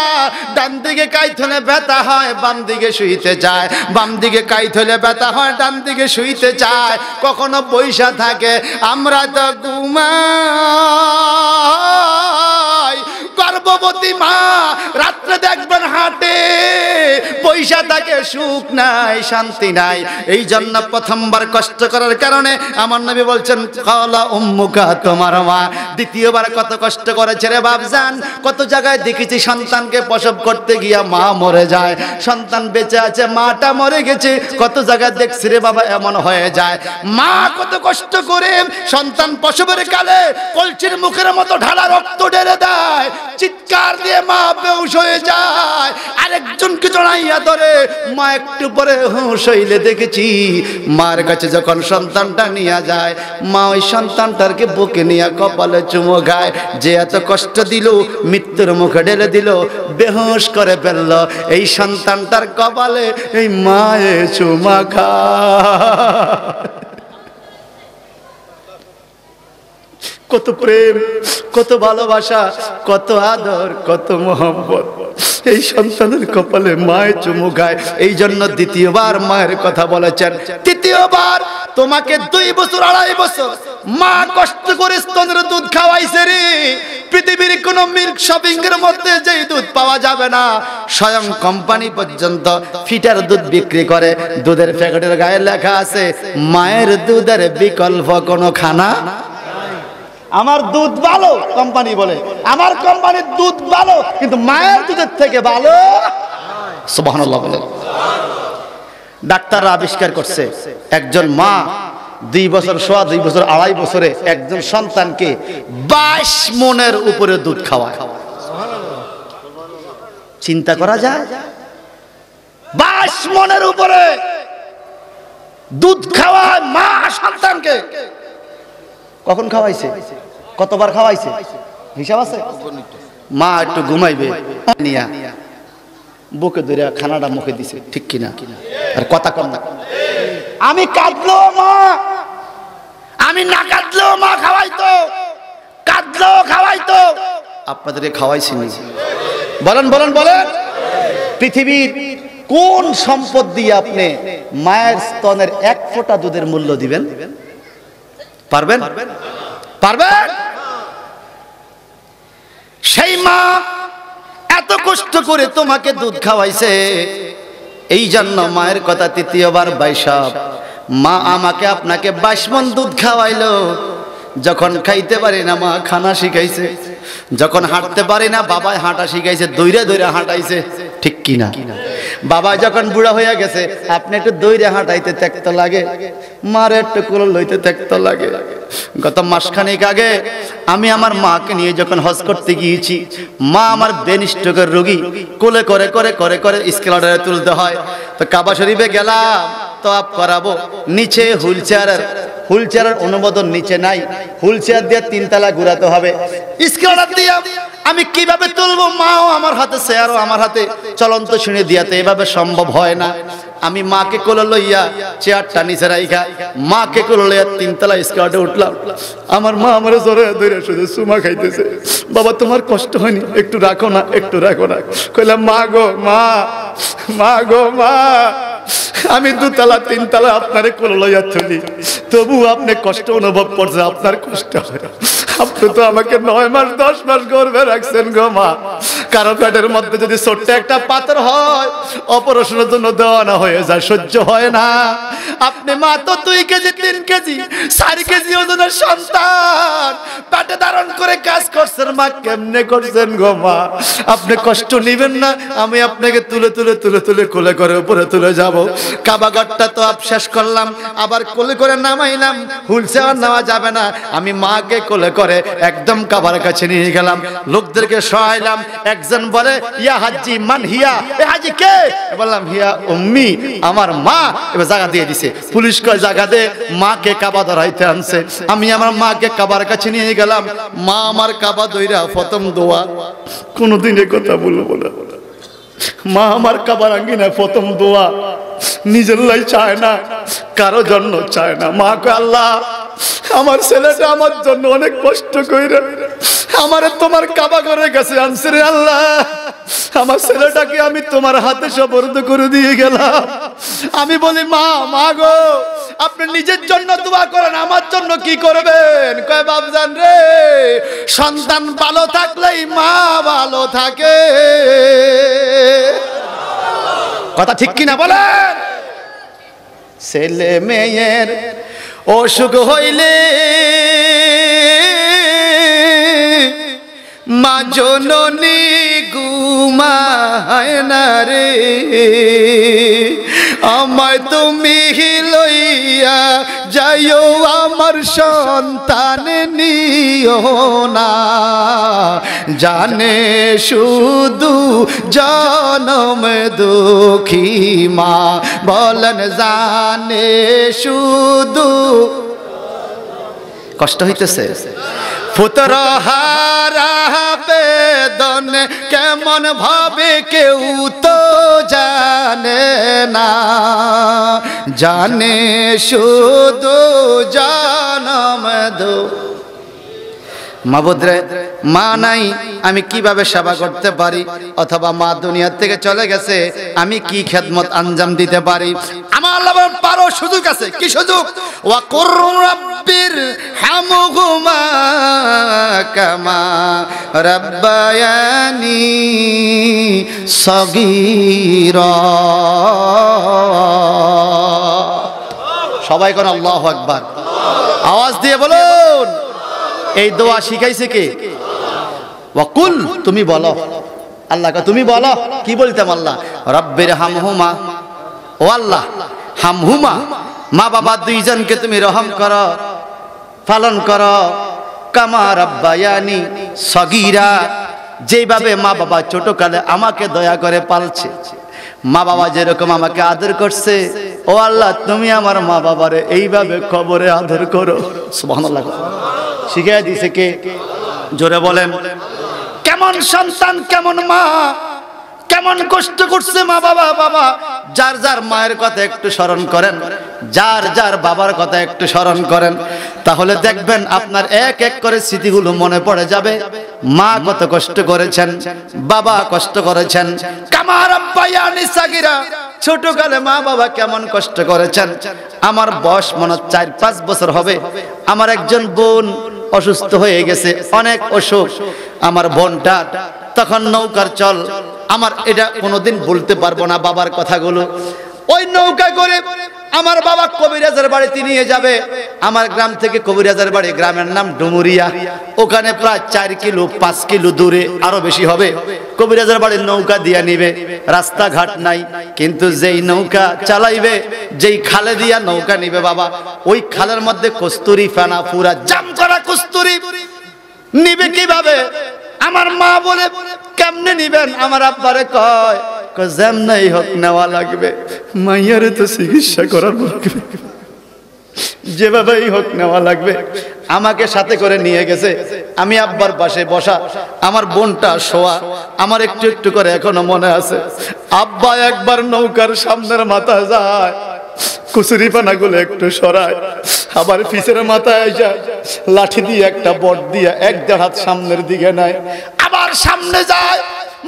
ডান দিকে কাইথলে ব্যথা হয় বাম দিকে শুইতে যায়, বাম দিকে কাইথলে ব্যথা হয় ডান দিকে শুইতে যায়, কখনো পয়সা থাকে। আমরা তো ঘুমাই, গর্ভবতী মা রাত্রে দেখবেন হাটে পয়সা থাকে, সুখ নাই, শান্তি নাই। এই জন্য প্রথমবার কষ্ট করার কারণে আমার নবী বলছেন কালা উম্মুকা, তোমার মা। দ্বিতীয়বার কত কষ্ট করেছে রে বাপজান। কত জায়গায় দেখেছি সন্তানকে প্রসব করতে গিয়া মা মরে যায়, সন্তান বেঁচে আছে মাটা মরে গেছে। কত জায়গায় দেখছি রে বাবা এমন হয়ে যায়। মা কত কষ্ট করে সন্তান প্রসবের কালে কলচির মুখের মতো ঢালা রক্ত ঢেলে দেয়, চিৎকার দিয়ে মা বেহুশ হয়ে যায়। আরেকজনকে জড়াইয়া ধরে, মা একটু পরে হুঁশ হইলে দেখেছি মার কাছে যখন সন্তানটা নিয়ে যায় মা ওই সন্তানটাকে বুকে নিয়ে কপালে চুমো খায়। যে এত কষ্ট দিল, মৃত্যুর মুখে ঢেলে দিল, বেহুশ করে ফেলল, এই সন্তানটার কপালে এই মায়ে চুমা খায়। কত প্রেম, কত ভালোবাসা, কত আদর, কত মোহাম্মত এই সন্তানের কপালে মায়ের চুমু গায়। এই জন্য দ্বিতীয়বার মায়ের কথা বলেছেন। তৃতীয়বার তোমাকে দুই বছর আড়াই বছর মা কষ্ট করে স্তনের দুধ খাওয়াইছে রে। পৃথিবীর কোন মিল্ক শপিং এর মধ্যে যেই দুধ পাওয়া যাবে না, স্বয়ং কোম্পানি পর্যন্ত ফিটার দুধ বিক্রি করে, দুধের প্যাকেটের গায়ে লেখা আছে মায়ের দুধের বিকল্প কোনো খানা। আমার দুধ ভালো কোম্পানি বলে, আমার কোম্পানির দুধ ভালো, কিন্তু মায়ের দুধের থেকে ভালো। সুবহানাল্লাহ বলেন। ডাক্তাররা আবিষ্কার করছে একজন মা দুই বছর সোয়া দুই বছর আড়াই বছরে একজন সন্তানকে বাইশ মনের উপরে দুধ খাওয়ায়। চিন্তা করা যায়? বাইশ মনের উপরে দুধ খাওয়ায় মা সন্তানকে। কখন খাওয়াইছে, কতবার খাওয়াইছে হিসাব আছে? মা একটু ঘুমাইবে নিয়া বুকে ধরে খানাটা মুখে দিছে, ঠিক কিনা? আর কথা কম না, আমি কাঁদলো মা, আমি না কাঁদলো মা খাওয়াইতো, কাঁদলো খাওয়াইতো। আপনাদের খাওয়াইছি নি? বলেন বলেন বলেন। পৃথিবীর কোন সম্পদ দিয়ে আপনি মায়ের স্তনের এক ফোঁটা দুধের মূল্য দিবেন? পারবেন? পারবেন? সেই মা এত কষ্ট করে তোমাকে দুধ খাওয়াইছে, এই জন্য মায়ের কথা তৃতীয়বার বাইশাব। মা আমাকে আপনাকে বাইশ মন দুধ খাওয়াইলো। যখন খাইতে পারি না মা খানা শিখাইছে, যখন হাঁটতে পারি না বাবাই হাঁটা শিখাইছে, দৈরে দৈরে হাঁটাইছে, ঠিক কিনা? বাবা যখন বুড়া হয়ে গেছে আপনি একটু দৈরে হাঁটাইতে ত্যাক্ত লাগে, মার একটু কুল লইতে ত্যাক্ত লাগে। গত মাসখানেক আগে আমি আমার মাকে নিয়ে যখন হজ করতে গিয়েছি, মা আমার ব্রেন স্ট্রোকের রোগী, কোলে করে করে করে করে স্কেলারে তুলতে হয়। তো কাবা শরীফে গেলাম তওয়াব করাবো, নিচে হুইল চেয়ারের হুইল চেয়ারের অনুমোদন নিচে নাই, হুইল চেয়ার দিয়ে তিনতলা ঘুরাতে হবে। স্কেলার দিয়ে আমি কিভাবে তুলবো? মাও আমার হাতে, চেয়ারও আমার হাতে, চলন্ত শুনে দিয়াতে এভাবে সম্ভব হয় না। আমি মাকে কোলে লইয়া চেয়ারটা নিচে রাইখা মাকে কোলে লইয়া তিনতলা স্কেলারে উঠলাম। আমার মা আমার জোরে ধরে শুধু চুমা খাইতেছে, বাবা তোমার কষ্ট হয়নি, একটু রাখো না, একটু রাখো না। কইলাম মা গো মা, মা গো মা, আমি দুতলা তিনতলা আপনার কোলে লইয়া চলি, তবু আপনি কষ্ট অনুভব করছেন, আপনার কষ্ট হয়। আপনি তো আমাকে নয় মাস দশ মাস গর্ভে রাখছেন গো মা, কারো পেটের মধ্যে যদি ছোট্ট একটা পাথর হয় অপারেশনের জন্য দেওয়ানো হয়ে যায় সহ্য হয় না। আপনি মা তো দুই কেজি তিন কেজি চার কেজি ওজনের সন্তান পেটে ধারণ করে কাজ করছেন, মা কেমনে করছেন গো মা? আপনি কষ্ট নেবেন না, আমি আপনাকে তুলে তুলে তুলে তুলে কোলে করে উপরে তুলে যাব। কাবা ঘরটা তো আপ শেষ করলাম, আবার কোলে করে নামাইলাম, হুলছে আর নেওয়া যাবে না। আমি মাকে কোলে করে একদম কাবার কাছে নিয়ে গেলাম, লোকদেরকে সহাইলাম। একজন বলে, ইয়া হাজি মান হিয়া, এ হাজি কে? বললাম হিয়া উম্মি, আমার মা। এবার জায়গা দিয়ে দিছে, পুলিশ কয় জায়গা দে, মাকে কাবা ধরাইতে আনছে। আমি আমার মাকে কাবার কাছে নিয়ে গেলাম, মা আমার কাবা ধইরা প্রথম দোয়া, কোনদিন এ কথা বলবো না। মা আমার কাবার আঙ্গিনা প্রথম দোয়া, নিজের লাই চায় না, কারো জন্য চায় না। মা কয়, আল্লাহ আমার ছেলেটা আমার জন্য অনেক কষ্ট কইরা আমারে তোমার কাবা করে গেছে আনছে রে আল্লাহ, আমার ছেলেটাকে আমি তোমার হাতে সবর্দ করে দিয়ে গেলাম। আমি বলি, মা মা গো, আপনি নিজের জন্য দোয়া করেন, আমার জন্য কি করবেন? কয়, বাবজান রে, সন্তান ভালো থাকলেই মা ভালো থাকে। কথা ঠিক কিনা বলেন? ছেলে মেয়ের অসুখ হইলে মা জননী ঘুমায় না রে, আমায় তুমি লইয়া যাইও, আমার সন্তান নিও না, জানে শুধু জনম দুঃখী। মা বলেন, জানে শুধু। কষ্ট হইতেছে, পুত্র হারা বেদন কেমন ভাবে কেউ তো জানে না, জানে শুধু জনম দু। মা বুদরে, মা নাই আমি কিভাবে সেবা করতে পারি, অথবা মা দুনিয়ার থেকে চলে গেছে আমি কি খেদমত আঞ্জাম দিতে পারি, আমার লাভের পারো সুযোগ আছে। কি সুযোগ? ওয়া কুরুম রাব্বির হামহুমা কামা রাব্বায়ানি সগীরা। সবাই কোন আল্লাহু আকবার আওয়াজ দিয়ে বলুন। এই দোয়া শিখাইছে কে? ওয়াকুল, তুমি বলো। আল্লাহ কা, তুমি বলো। কি বলতাম? আল্লাহ রব্বির হামহুমা, ও আল্লাহ হামহুমা, মা বাবা দুইজনকে তুমি রহম করো, পালন করো। কামা রব্বায়ানি সগীরা, যেভাবে মা বাবা ছোটকালে আমাকে দয়া করে পালছে, মা বাবা যেরকম আমাকে আদর করছে, ও আল্লাহ তুমি আমার মা বাবারে এইভাবে কবরে আদর করো। সুবহানাল্লাহ। শিখাই দিছে কে? জোরে বলেন। কেমন সন্তান, কেমন মা, কেমন কষ্ট করছে মা বাবা। বাবা যার যার মায়ের কথা একটু স্মরণ করেন, যার যার বাবার কথা একটু স্মরণ করেন, তাহলে দেখবেন আপনার এক এক করে স্মৃতিগুলো মনে পড়ে যাবে। মা কত কষ্ট করেছেন, বাবা কষ্ট করেছেন। কামার আব্বায়ানি সাগীরা, ছোটকালে মা বাবা কেমন কষ্ট করেছেন। আমার বয়স মনে চার পাঁচ বছর হবে, আমার একজন বোন অসুস্থ হয়ে গেছে, অনেক অসুখ আমার বোনটা, তখন নৌকার চল। আমার এটা কোনোদিন বলতে পারবো না বাবার কথাগুলো। ওই নৌকা করে আমার বাবা কবিরাজের বাড়িতে নিয়ে যাবে। আমার গ্রাম থেকে কবিরাজের বাড়ি, গ্রামের নাম ডুমুরিয়া, ওখানে প্রায় চার কিলো পাঁচ কিলো দূরে, আরো বেশি হবে। কবিরাজের বাড়ির নৌকা দিয়া নিবে, রাস্তাঘাট নাই, কিন্তু যেই নৌকা চালাইবে, যেই খালে দিয়া নৌকা নিবে বাবা, ওই খালের মধ্যে কস্তুরি ফেনা পুরা জাম করা কস্তুরি। নিবে কিভাবে? আমার মা বলে, কেমনে নিবেন? আমার আব্বারে কয়, যেমনি হোক নেওয়া লাগবে, মাইয়ার তো চিকিৎসা করার লাগবে, যেভাবেই হোক নেওয়া লাগবে। আমাকে সাথে করে নিয়ে গেছে, আমি আব্বার পাশে বসা, আমার বোনটা শোয়া, আমার একটু একটু করে এখনো মনে আছে। আব্বা একবার নৌকার সামনের মাথা যায়, কুচুরি পানাগুলো একটু সরায়, আবার পিছের মাথায় যায়, লাঠি দিয়ে একটা বট দিয়ে এক দেড় হাত সামনের দিকে নেয়, আবার সামনে যায়।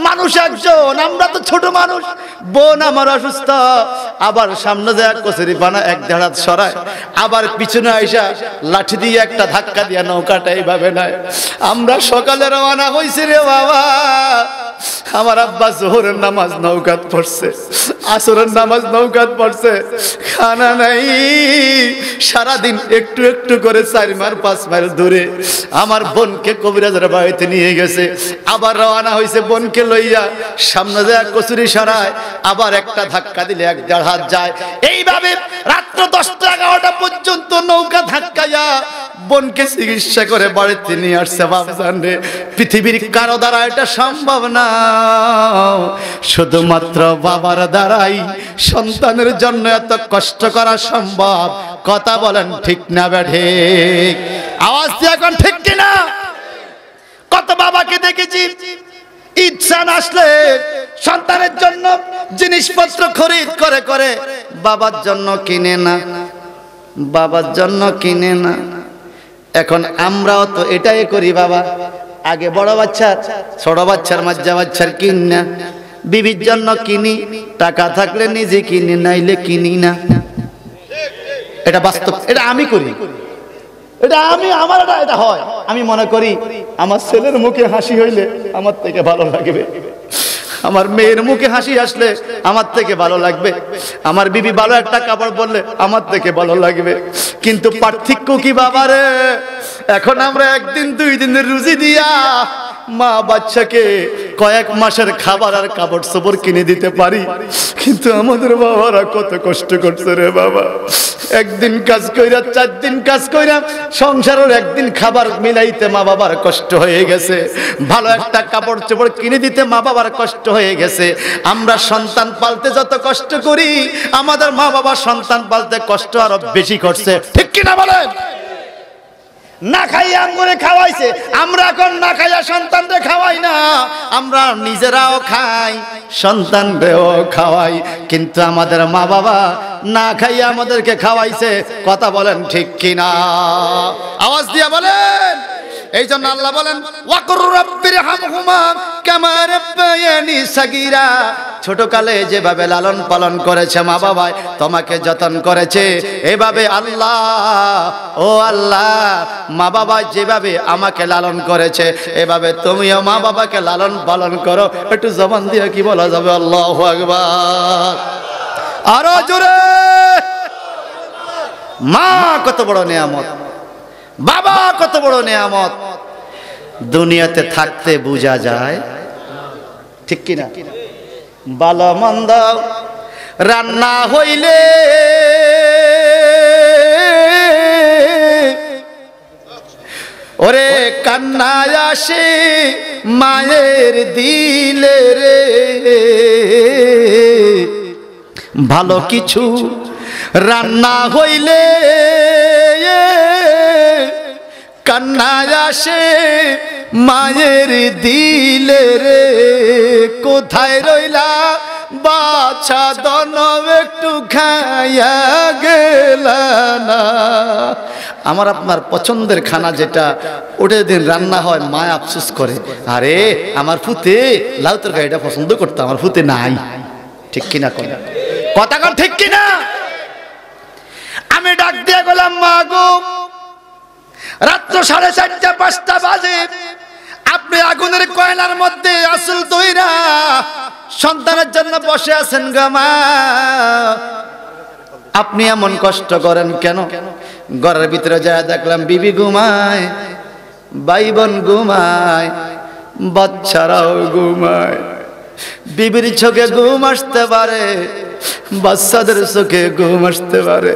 মানুষ একজন, আমরা তো ছোট মানুষ, বোন আমার অসুস্থ, আবার সামনে যায় কচুরি পানা এক দেড় হাত সরায়, আবার পিছনে আইসা লাঠি দিয়ে একটা ধাক্কা দিয়া নৌকাটা এইভাবে নেয়। আমরা সকালে রওনা হইছি রে বাবা, আমার আব্বা জোহরের নামাজ নওগাঁত পড়ছে, আসরের নামাজ নওগাঁত পড়ছে, খানা নাই। সারাদিন একটু একটু করে চার মাইল পাঁচ মাইল দূরে আমার বোনকে কবিরাজের বাড়িতে নিয়ে গেছে। আবার রওনা হয়েছে বোনকে লইয়া, সামনে যায় কচুরি সরায়, আবার একটা ধাক্কা দিলে এক দেড় হাত যায়। এইভাবে রাত্র দশটা এগারোটা পর্যন্ত নৌকা ধাক্কাইয়া বোনকে চিকিৎসা করে বাড়িতে নিয়ে আসছে। বাপজান রে, পৃথিবীর কারো দ্বারা এটা সম্ভব না, শুধুমাত্র বাবার দ্বারাই সন্তানের জন্য এত কষ্ট করা সম্ভব। কথা বলেন ঠিক না ব্যাঠিক? আওয়াজ দিয়ে এখন ঠিক কিনা? কত বাবাকে দেখেছি ইচ্ছা আসলে সন্তানের জন্য জিনিসপত্র খরিদ করে করে বাবার জন্য কিনে না, বাবার জন্য কিনে না। এখন আমরাও তো এটাই করি, বাবা আগে বড় বাচ্চার, ছোট বাচ্চার, মাঝা বাচ্চার কিন না, বিবির জন্য কিনি, টাকা থাকলে নিজে কিনি, নাইলে কিনি না। এটা বাস্তব, এটা আমি করি, এটা আমি আমার এটা এটা হয়। আমি মনে করি আমার ছেলের মুখে হাসি হইলে আমার থেকে ভালো লাগবে, আমার মেয়ের মুখে হাসি আসলে আমার থেকে ভালো লাগবে, আমার বিবি ভালো একটা কাপড় পরলে আমার থেকে ভালো লাগবে। কিন্তু পার্থক্য কি বাবারে? এখন আমরা একদিন দুই দিনের রুজি দিয়া মা বাচ্চাকে কয়েক মাসের খাবার আর কাপড় চোপড় কিনে দিতে পারি, কিন্তু আমাদের বাবারা কত কষ্ট করছে রে বাবা। একদিন কাজ কইরা, চার দিন কাজ কইরা, সংসারের একদিন খাবার মিলাইতে মা বাবার কষ্ট হয়ে গেছে, ভালো একটা কাপড় চোপড় কিনে দিতে মা বাবার কষ্ট হয়ে গেছে। আমরা সন্তান পালতে যত কষ্ট করি, আমাদের মা বাবা সন্তান পালতে কষ্ট আরো বেশি করছে, ঠিক কিনা বলেন? না খাইয়া আমগরে খাওয়াইছে, আমরা এখন না খাইয়া সন্তানদের খাওয়াই না, আমরা নিজেরাও খাই, সন্তানদেরও খাওয়াই, কিন্তু আমাদের মা বাবা না খাইয়া আমাদেরকে খাওয়াইছে। কথা বলেন ঠিক কিনা? আওয়াজ দিয়া বলেন। এই জন্য আল্লাহ বলেন, ছোটকালে যেভাবে লালন পালন করেছে মা বাবা, তোমাকে যতন করেছে, এভাবে আল্লাহ, ও আল্লাহ, মা বাবা যেভাবে আমাকে লালন করেছে, এভাবে তুমিও মা বাবাকে লালন পালন করো। একটু জবান দিয়ে কি বলা যাবে? আল্লাহু আকবার, আরো জোরে। মা কত বড় নিয়ামত, বাবা কত বড় নিয়ামত, দুনিয়াতে থাকতে বোঝা যায়, ঠিক কিনা? ভালো মন্দ রান্না হইলে ওরে কান্না আসে মায়ের দিলে রে, ভালো কিছু রান্না হইলে কান্না আসে মায়ের দিলে রে। কোথায় রইলা বাছা দনব, একটু খাইয়া গেলা না। আমার আপনার পছন্দের খানা যেটা, ওটা যদি রান্না হয়, মা আফসোস করে, আরে আমার ফুতে লাউ তরকারি এটা পছন্দ করতো, আমার ফুতে নাই। ঠিক কিনা? কথা কন ঠিক কিনা? আমি ডাক দিয়ে গেলাম, মা গো রাত্র সাড়ে চারটা পাঁচটা বাজে, আপনি আগুনের কয়লার মধ্যে আসল তৈরা সন্তানের জন্য বসে আছেন গো মা, আপনি এমন কষ্ট করেন কেন? ঘরের ভিতরে যা দেখলাম বিবি ঘুমায়, ভাই বোন ঘুমায়, বাচ্চারাও ঘুমায়। বিবির চোখে ঘুম আসতে পারে, বাচ্চাদের চোখে ঘুম আসতে পারে,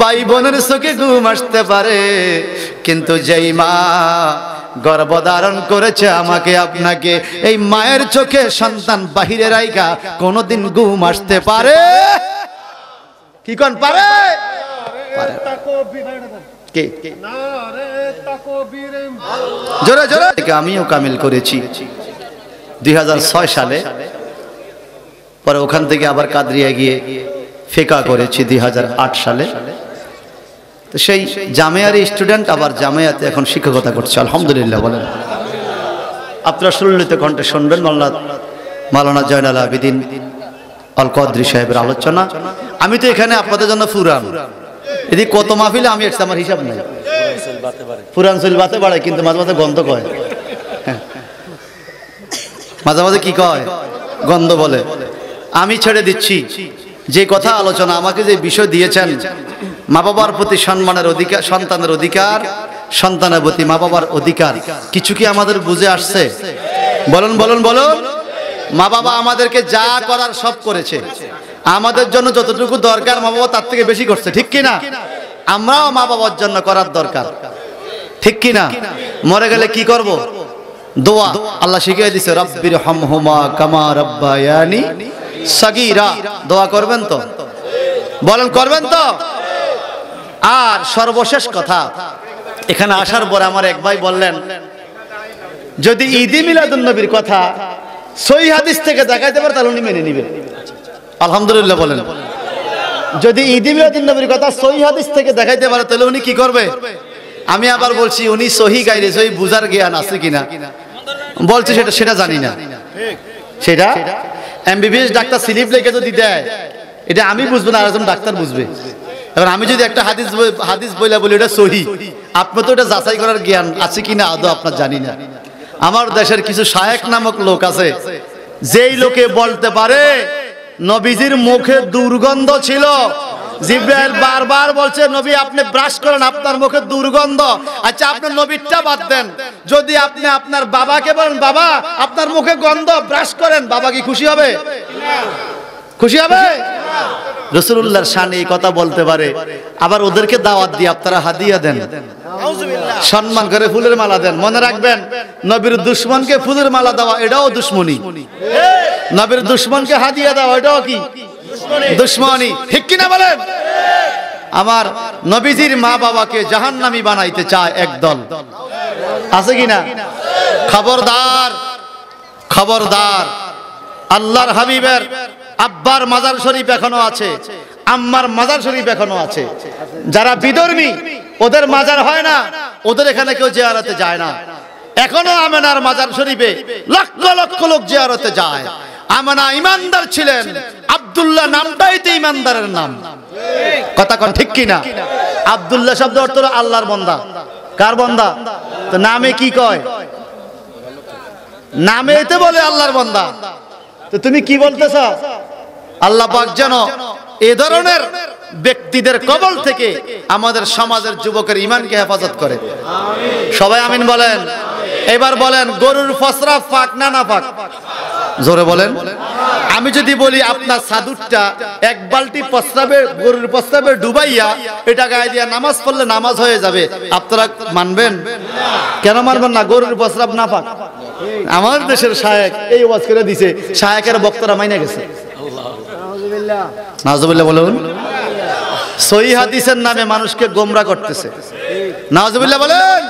ভাই বোনের চোখে ঘুম আসতে পারে, কিন্তু যেই মা গর্ভধারণ করেছে আমাকে আপনাকে, এই মায়ের চোখে সন্তান বাহিরে রাইখা কোনোদিন ঘুম আসতে পারে? কি কোন পারে? জোরে জোরে। আমিও কামিল করেছি দুই হাজার ছয় সালে, পরে ওখান থেকে আবার কাদরিয়া গিয়ে ফেকা করেছি দুই হাজার আট সালে। তো সেই জামেয়ার স্টুডেন্ট, আবার জামেয়াতে এখন শিক্ষকতা করছে, আলহামদুলিল্লাহ বলেন। আপনারা সুললিত কণ্ঠে শুনবেন মোল্লা মাওলানা জয়নাল আবেদিন আল কাদরি সাহেবের আলোচনা। আমি তো এখানে আপনাদের জন্য ফুরান, এদি কত মাহফিলে আমি এসেছি আমার হিসাব নাই। পুরান চুল বাতে বাড়ায়, কিন্তু মাঝে মাঝে গন্ধ কয়। মাঝে মাঝে কি কয় গন্ধ বলে। আমি ছেড়ে দিচ্ছি যে কথা আলোচনা আমাকে যে বিষয় দিয়েছেন, মা বাবার প্রতি সম্মানের অধিকার, সন্তানের অধিকার, সন্তানের প্রতি মা বাবার অধিকার, কিছু কি আমাদের বুঝে আসছে? বলুন বলুন বলুন। মা বাবা আমাদেরকে যা করার সব করেছে, আমাদের জন্য যতটুকু দরকার মা বাবা তার থেকে বেশি করছে, ঠিক কিনা? আমরাও মা বাবার জন্য করার দরকার, ঠিক কিনা? মরে গেলে কি করব? দোয়া আল্লাহ শিখিয়ে দিছে, রব্বির হামহুমা কামা রাব্বায়ানি সাগীরা। দোয়া করবেন তো? বলেন করবেন তো? আর সর্বশেষ কথা, এখানে আসার পরে আমার এক ভাই বললেন যদি ঈদে মিলাদুন নবীর কথা সহিহ হাদিস থেকে দেখাইতে পারে তাহলে উনি মেনে নেবেন। আলহামদুলিল্লাহ বলেন। যদি ঈদে মিলাদুন নবীর কথা সহিহ হাদিস থেকে দেখাইতে পারে তাহলে উনি কি করবে? আমি আবার বলছি উনি সহি গাইরে সহি বুঝার জ্ঞান আছে কিনা বলছি, সেটা সেটা জানি না। সেটা এমবিবিএস ডাক্তার স্লিপ লিখে যদি দেয় এটা আমি বুঝবো না, আরেকজন ডাক্তার বুঝবে। এবার আমি যদি একটা হাদিস হাদিস বইলা বলি এটা সহি, আপনার তো এটা যাচাই করার জ্ঞান আছে কিনা আদৌ আপনার জানি না। আমার দেশের কিছু শায়েখ নামক লোক আছে, যেই লোকে বলতে পারে নবীজির মুখে দুর্গন্ধ ছিল, জিব্রাইল বারবার বলছে নবী আপনি ব্রাশ করেন আপনার মুখে দুর্গন্ধ। আচ্ছা আপনার নবীরটা বাদ দেন, যদি আপনি আপনার বাবাকে বলেন বাবা আপনার মুখে গন্ধ ব্রাশ করেন, বাবা কি খুশি হবে? খুশি হবে? রাসূলুল্লাহর শানে এই কথা বলতে পারে, আবার ওদেরকে দাওয়াত দিয়ে আপনারা হাদিয়া দেন, সম্মান করে ফুলের মালা দেন। মনে রাখবেন নবীর দুশমনকে ফুলের মালা দেওয়া এটাও দুশমনি, নবীর দুশমনকে হাদিয়া দেওয়া এটাও কি দুশমনি, ঠিক কিনা বলেন? আমার নবীজির মা বাবাকে জাহান্নামী বানাইতে চায় একদল, আছে কিনা? খবরদার খবরদার। আল্লাহর হাবিবের আব্বার মাজার শরীফ এখনো আছে, আম্মার মাজার শরীফ এখনো আছে। যারা বিধর্মী ওদের মাজার হয় না, ওদের এখানে কেউ জিয়ারতে যায় না। এখনো আমেনার মাজার শরীফে লক্ষ লক্ষ লোক জিয়ারতে যায়। আমেনা ইমানদার ছিলেন, আব্দুল্লাহ নামটাই তো ইমানদারের নাম, কথা কন ঠিক কিনা? আব্দুল্লাহ শব্দ অর্থ হলো আল্লাহর বন্দা। কার বন্দা? তো নামে কি কয়? নামে এতে বলে আল্লাহর বন্দা। তো তুমি কি বলতেছ? আল্লাহ পাক যেন এ ধরনের ব্যক্তিদের কবল থেকে আমাদের সমাজের যুবকের ইমানকে হেফাজত করে। সবাই আমিন বলেন। এবার বলেন গরুর ফসরা ফাঁক না না ফাঁক? জোরে বলেন। আমি যদি বলি আপনার সাদুরটা এক বালতি প্রস্রাবে গরুর প্রস্রাবে ডুবাইয়া এটা গায়ে দিয়া নামাজ পড়লে নামাজ হয়ে যাবে, আপনারা মানবেন? কেন মানবেন না? গরুর প্রস্রাব না ফাঁক। আমার দেশের শায়েক এই ওয়াজ করে দিছে, শায়েকের বক্তারা মাইনা গেছে। নাউজুবিল্লাহ বলুন। সহিহ হাদিসের নামে মানুষকে গোমরা করতেছে, নাউজুবিল্লাহ বলেন।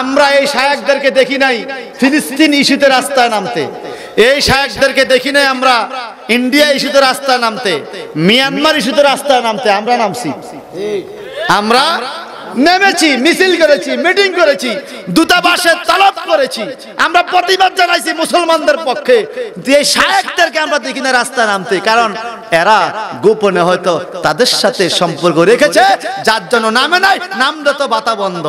আমরা এই শায়েকদেরকে দেখি নাই ফিলিস্তিন ইস্যুতে রাস্তায় নামতে, এই শায়েকদেরকে দেখি নাই আমরা ইন্ডিয়া ইস্যুতে রাস্তায় নামতে, মিয়ানমার ইস্যুতে রাস্তায় নামতে। আমরা নামছি, আমরা নেমেছি, মিছিল করেছি, মিটিং করেছি, দূতাবাসে তলব করেছি, আমরা প্রতিবাদ জানাইছি মুসলমানদের পক্ষে। এই শায়েকদেরকে আমরা দেখি না রাস্তায় নামতে, কারণ এরা গোপনে হয়তো তাদের সাথে সম্পর্ক রেখেছে, যার জন্য নামে নাই, নামলে তো বাতা বন্ধ।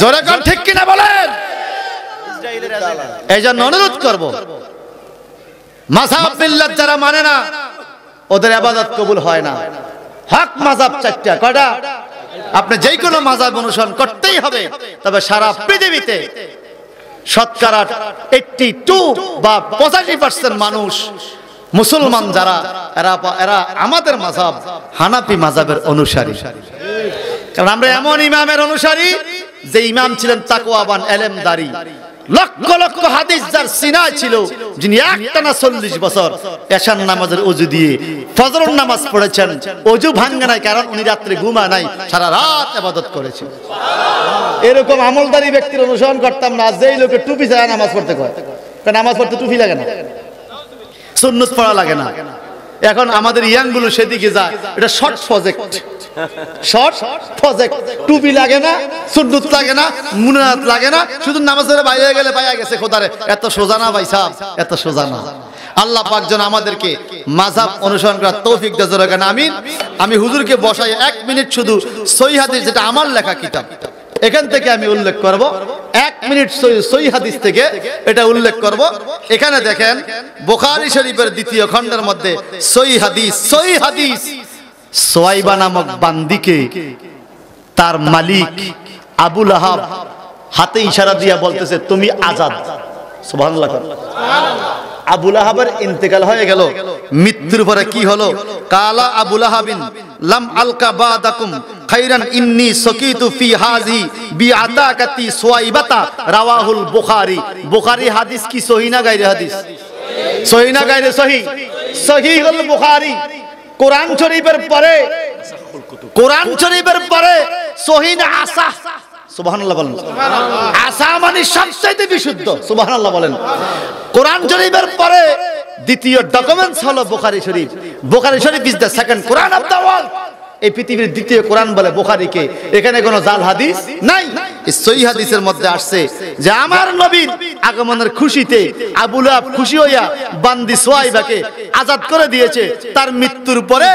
জোরে কর ঠিক কিনা বলেন। এই জন্য অনুরোধ করবো মাযহাব মিল্লাত যারা মানে না ওদের ইবাদত কবুল হয় না। হক মাযহাব চারটা, কয়টা? আপনি যে কোনো মাযহাব অনুসরণ করতেই হবে, তবে সারা পৃথিবীতে শতকরা আটাশি বা পঁচাশি পার্সেন্ট মানুষ মুসলমান যারা এরা এরা আমাদের মাযহাব হানাফি মাযহাবের অনুসারী। কারণ আমরা এমন ইমামের অনুসারী যে ইমাম ছিলেন তাকওয়াবান, এলেমদারি, লক্ষ লক্ষ হাদিস যার সিনায় ছিল, যিনি একটানা চল্লিশ বছর এশার নামাজের ওযু দিয়ে ফজর নামাজ পড়েছেন, ওযু ভাঙে নাই, কারণ উনি রাত্রে ঘুমায় নাই, সারা রাত ইবাদত করেছে। এরকম আমলদারি ব্যক্তির অনুসরণ করতাম না। যেই লোকে টুপি ছাড়া নামাজ পড়তে কয়, কারণ নামাজ পড়তে টুপি লাগে না, সুন্নত পড়া লাগে না। এখন আমাদের ইয়াংগুলো সেদিকে যায়, এটা শর্ট প্রজেক্ট, শর্ট প্রজেক্ট। টুপি লাগে না, সুন্নত লাগে না, মুনাত লাগে না, শুধু নামাজের বাইরে গেলে পাওয়া গেছে খোদারে। এত সোজা না ভাই সাহেব, এত সোজা না। আল্লাহ পাক যেন আমাদেরকে মাযহাব অনুসরণ করার তৌফিক দান করেন, আমিন। আমি হুজুরকে বসাই এক মিনিট শুধু সহিহ হাদিস, যেটা আমার লেখা কিতাব, এখান থেকে আমি উল্লেখ করব এক মিনিট সহিহ হাদিস থেকে এটা উল্লেখ করব। এখানে দেখেন বুখারী শরীফের দ্বিতীয় খণ্ডের মধ্যে সহিহ হাদিস সহিহ হাদিস সোয়াইবা নামক বান্দিকে তার মালিক আবু লাহাব হাতে ইশারা দিয়া বলতেছে তুমি আজাদ। সুবহানাল্লাহ সুবহানাল্লাহ। আবু লাহাবের ইন্তেকাল হয়ে গেল, মৃত্যুর পরে কি হলো? কালা আবু লাহাবিন লাম আলকা বাদাকুম খাইরান ইন্নী সাকিতু ফি হাজি বিআতাকাতি সুয়াইবাতা রাওয়াহুল বুখারী। বুখারী হাদিস কি সহিহ না গায়রে হাদিস? সহিহ না গায়রে সহিহ? সহিহুল বুখারী। কোরআন শরীফের পরে কোরআন শরীফের পরে সহিহ আসা। সুবহানাল্লাহ বলেন। সুবহানাল্লাহ। আসা মানে সবচেয়ে বিশুদ্ধ। সুবহানাল্লাহ বলেন। কোরআন শরীফের পরে দ্বিতীয় ডকুমেন্টস হলো Bukhari Sharif. Bukhari Sharif is the second Quran of the world. এই পৃথিবীর দ্বিতীয় কোরআন বলে বুখারীকে। এখানে কোনো জাল হাদিস নাই। এই সহিহ হাদিসের মধ্যে আসছে যে আমার নবীর আগমনের খুশিতে আবু লাহাব খুশি হইয়া বান্দি সুয়াইবাকে আজাদ করে দিয়েছে। তার মৃত্যুর পরে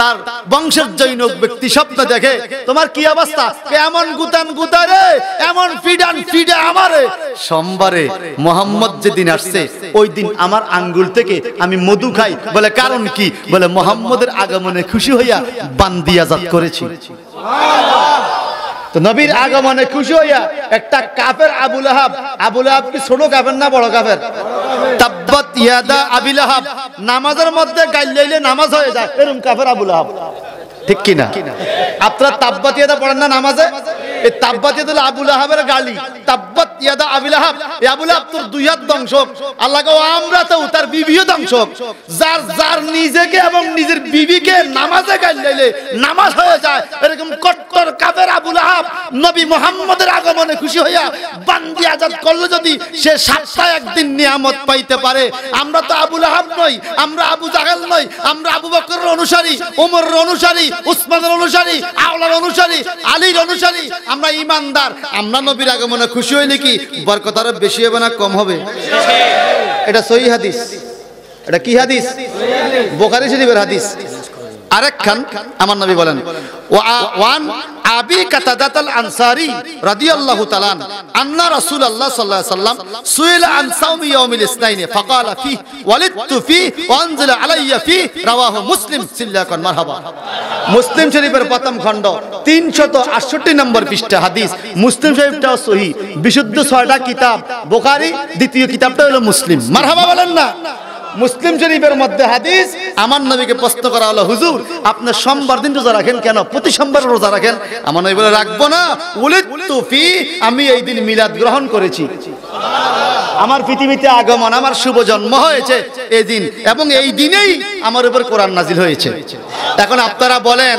তার বংশের জৈনক ব্যক্তি স্বপ্ন দেখে তোমার কি অবস্থা, এমন গুতান গুতারে এমন ফিডান ফিডা আমারে। সোমবারে মোহাম্মদ যেদিন আসছে ওই দিন আমার আঙ্গুল থেকে আমি মধু খাই। বলে কারণ কি? বলে মোহাম্মদের আগমনে খুশি হইয়া বান্দি আজাদ করেছি। তো নবীর আগমনে খুশি হইয়া একটা কাফের আবু লাহাব, আবু লাহাব কি ছোট কাফের না বড় কাফের? তাব্বাত ইয়াদা আবি লাহাব, নামাজের মধ্যে গাল লইলে নামাজ হয়ে যায় এরকম কাফের আবু লাহাব। ঠিক কি না? আপনারা তাব্বাত ইয়াদা পড়েন না নামাজে? এই তাব্বাত ইয়াদা হলো আবু লাহাবের গালি। তাব্বাত ইয়াদা আবি লাহাব, এই আবু লাহাব তোর দুই হাত ধ্বংস হোক। আল্লাহ গো আমরা তো তার বিবিও ধ্বংস হোক। যার যার নিজেকে এবং নিজের বিবিকে নামাজে গাল লইলে নামাজ হয়ে যায় এরকম কট্টর কাফের আবু লাহাব নবী মুহাম্মদের আগমনে খুশি হইয়া বান্দি আজাদ করলো। যদি সে সপ্তাহে একদিন নিয়ামত পাইতে পারে, আমরা তো আবু লাহাব নই, আমরা আবু জাহেল নই, আমরা আবু বকরের অনুসারী, ওমরের অনুসারী, উসমানের অনুসারী, আওলার অনুসারী, আলীর অনুসারী, আমরা ইমানদার। আমরা নবীর আগমনে খুশি হইলে কি বরকত আরো বেশি হবে না কম হবে? এটা সহিহ হাদিস। এটা কি হাদিস? বুখারী শরীফের হাদিস। আরেকখান আমার নবী বলেন ওয়ান আবি কাতাদাতাল আনসারী রাদিয়াল্লাহু তাআলা আন্না রাসূলুল্লাহ সাল্লাল্লাহু আলাইহি ওয়াসাল্লাম সুইলা আন সাওমি ইয়াউমিল ইসনাইনি ফাকালা ফি ওয়ালিদতু ফি ওয়া আনজিলা আলাইয়া ফি রাওয়াহু মুসলিম সিল্লাকান মারহাবা। মুসলিম শরীফের প্রথম খণ্ড তিনশত আটষট্টি নম্বর পৃষ্ঠা হাদিস। মুসলিম শরীফটাও সহিহ। বিশুদ্ধ ছয়টা কিতাব বুখারী, দ্বিতীয় কিতাবটা হলো মুসলিম। মারহাবা বলেন না? মুসলিম শরীফের মধ্যে হাদিস। আমার নবীকে প্রশ্ন করা হলো হুজুর আপনি সোমবার দিন রোজা রাখেন কেন? প্রতি সোমবার রোজা রাখেন। আমার নবী বলে রাখবো না, উলিদতু ফি, আমি এই দিন মিলাদ গ্রহণ করেছি, আমার পৃথিবীতে আগমন, আমার শুভ জন্ম হয়েছে এই দিন, এবং এই দিনেই আমার উপর কোরআন নাজিল হয়েছে। এখন আপনারা বলেন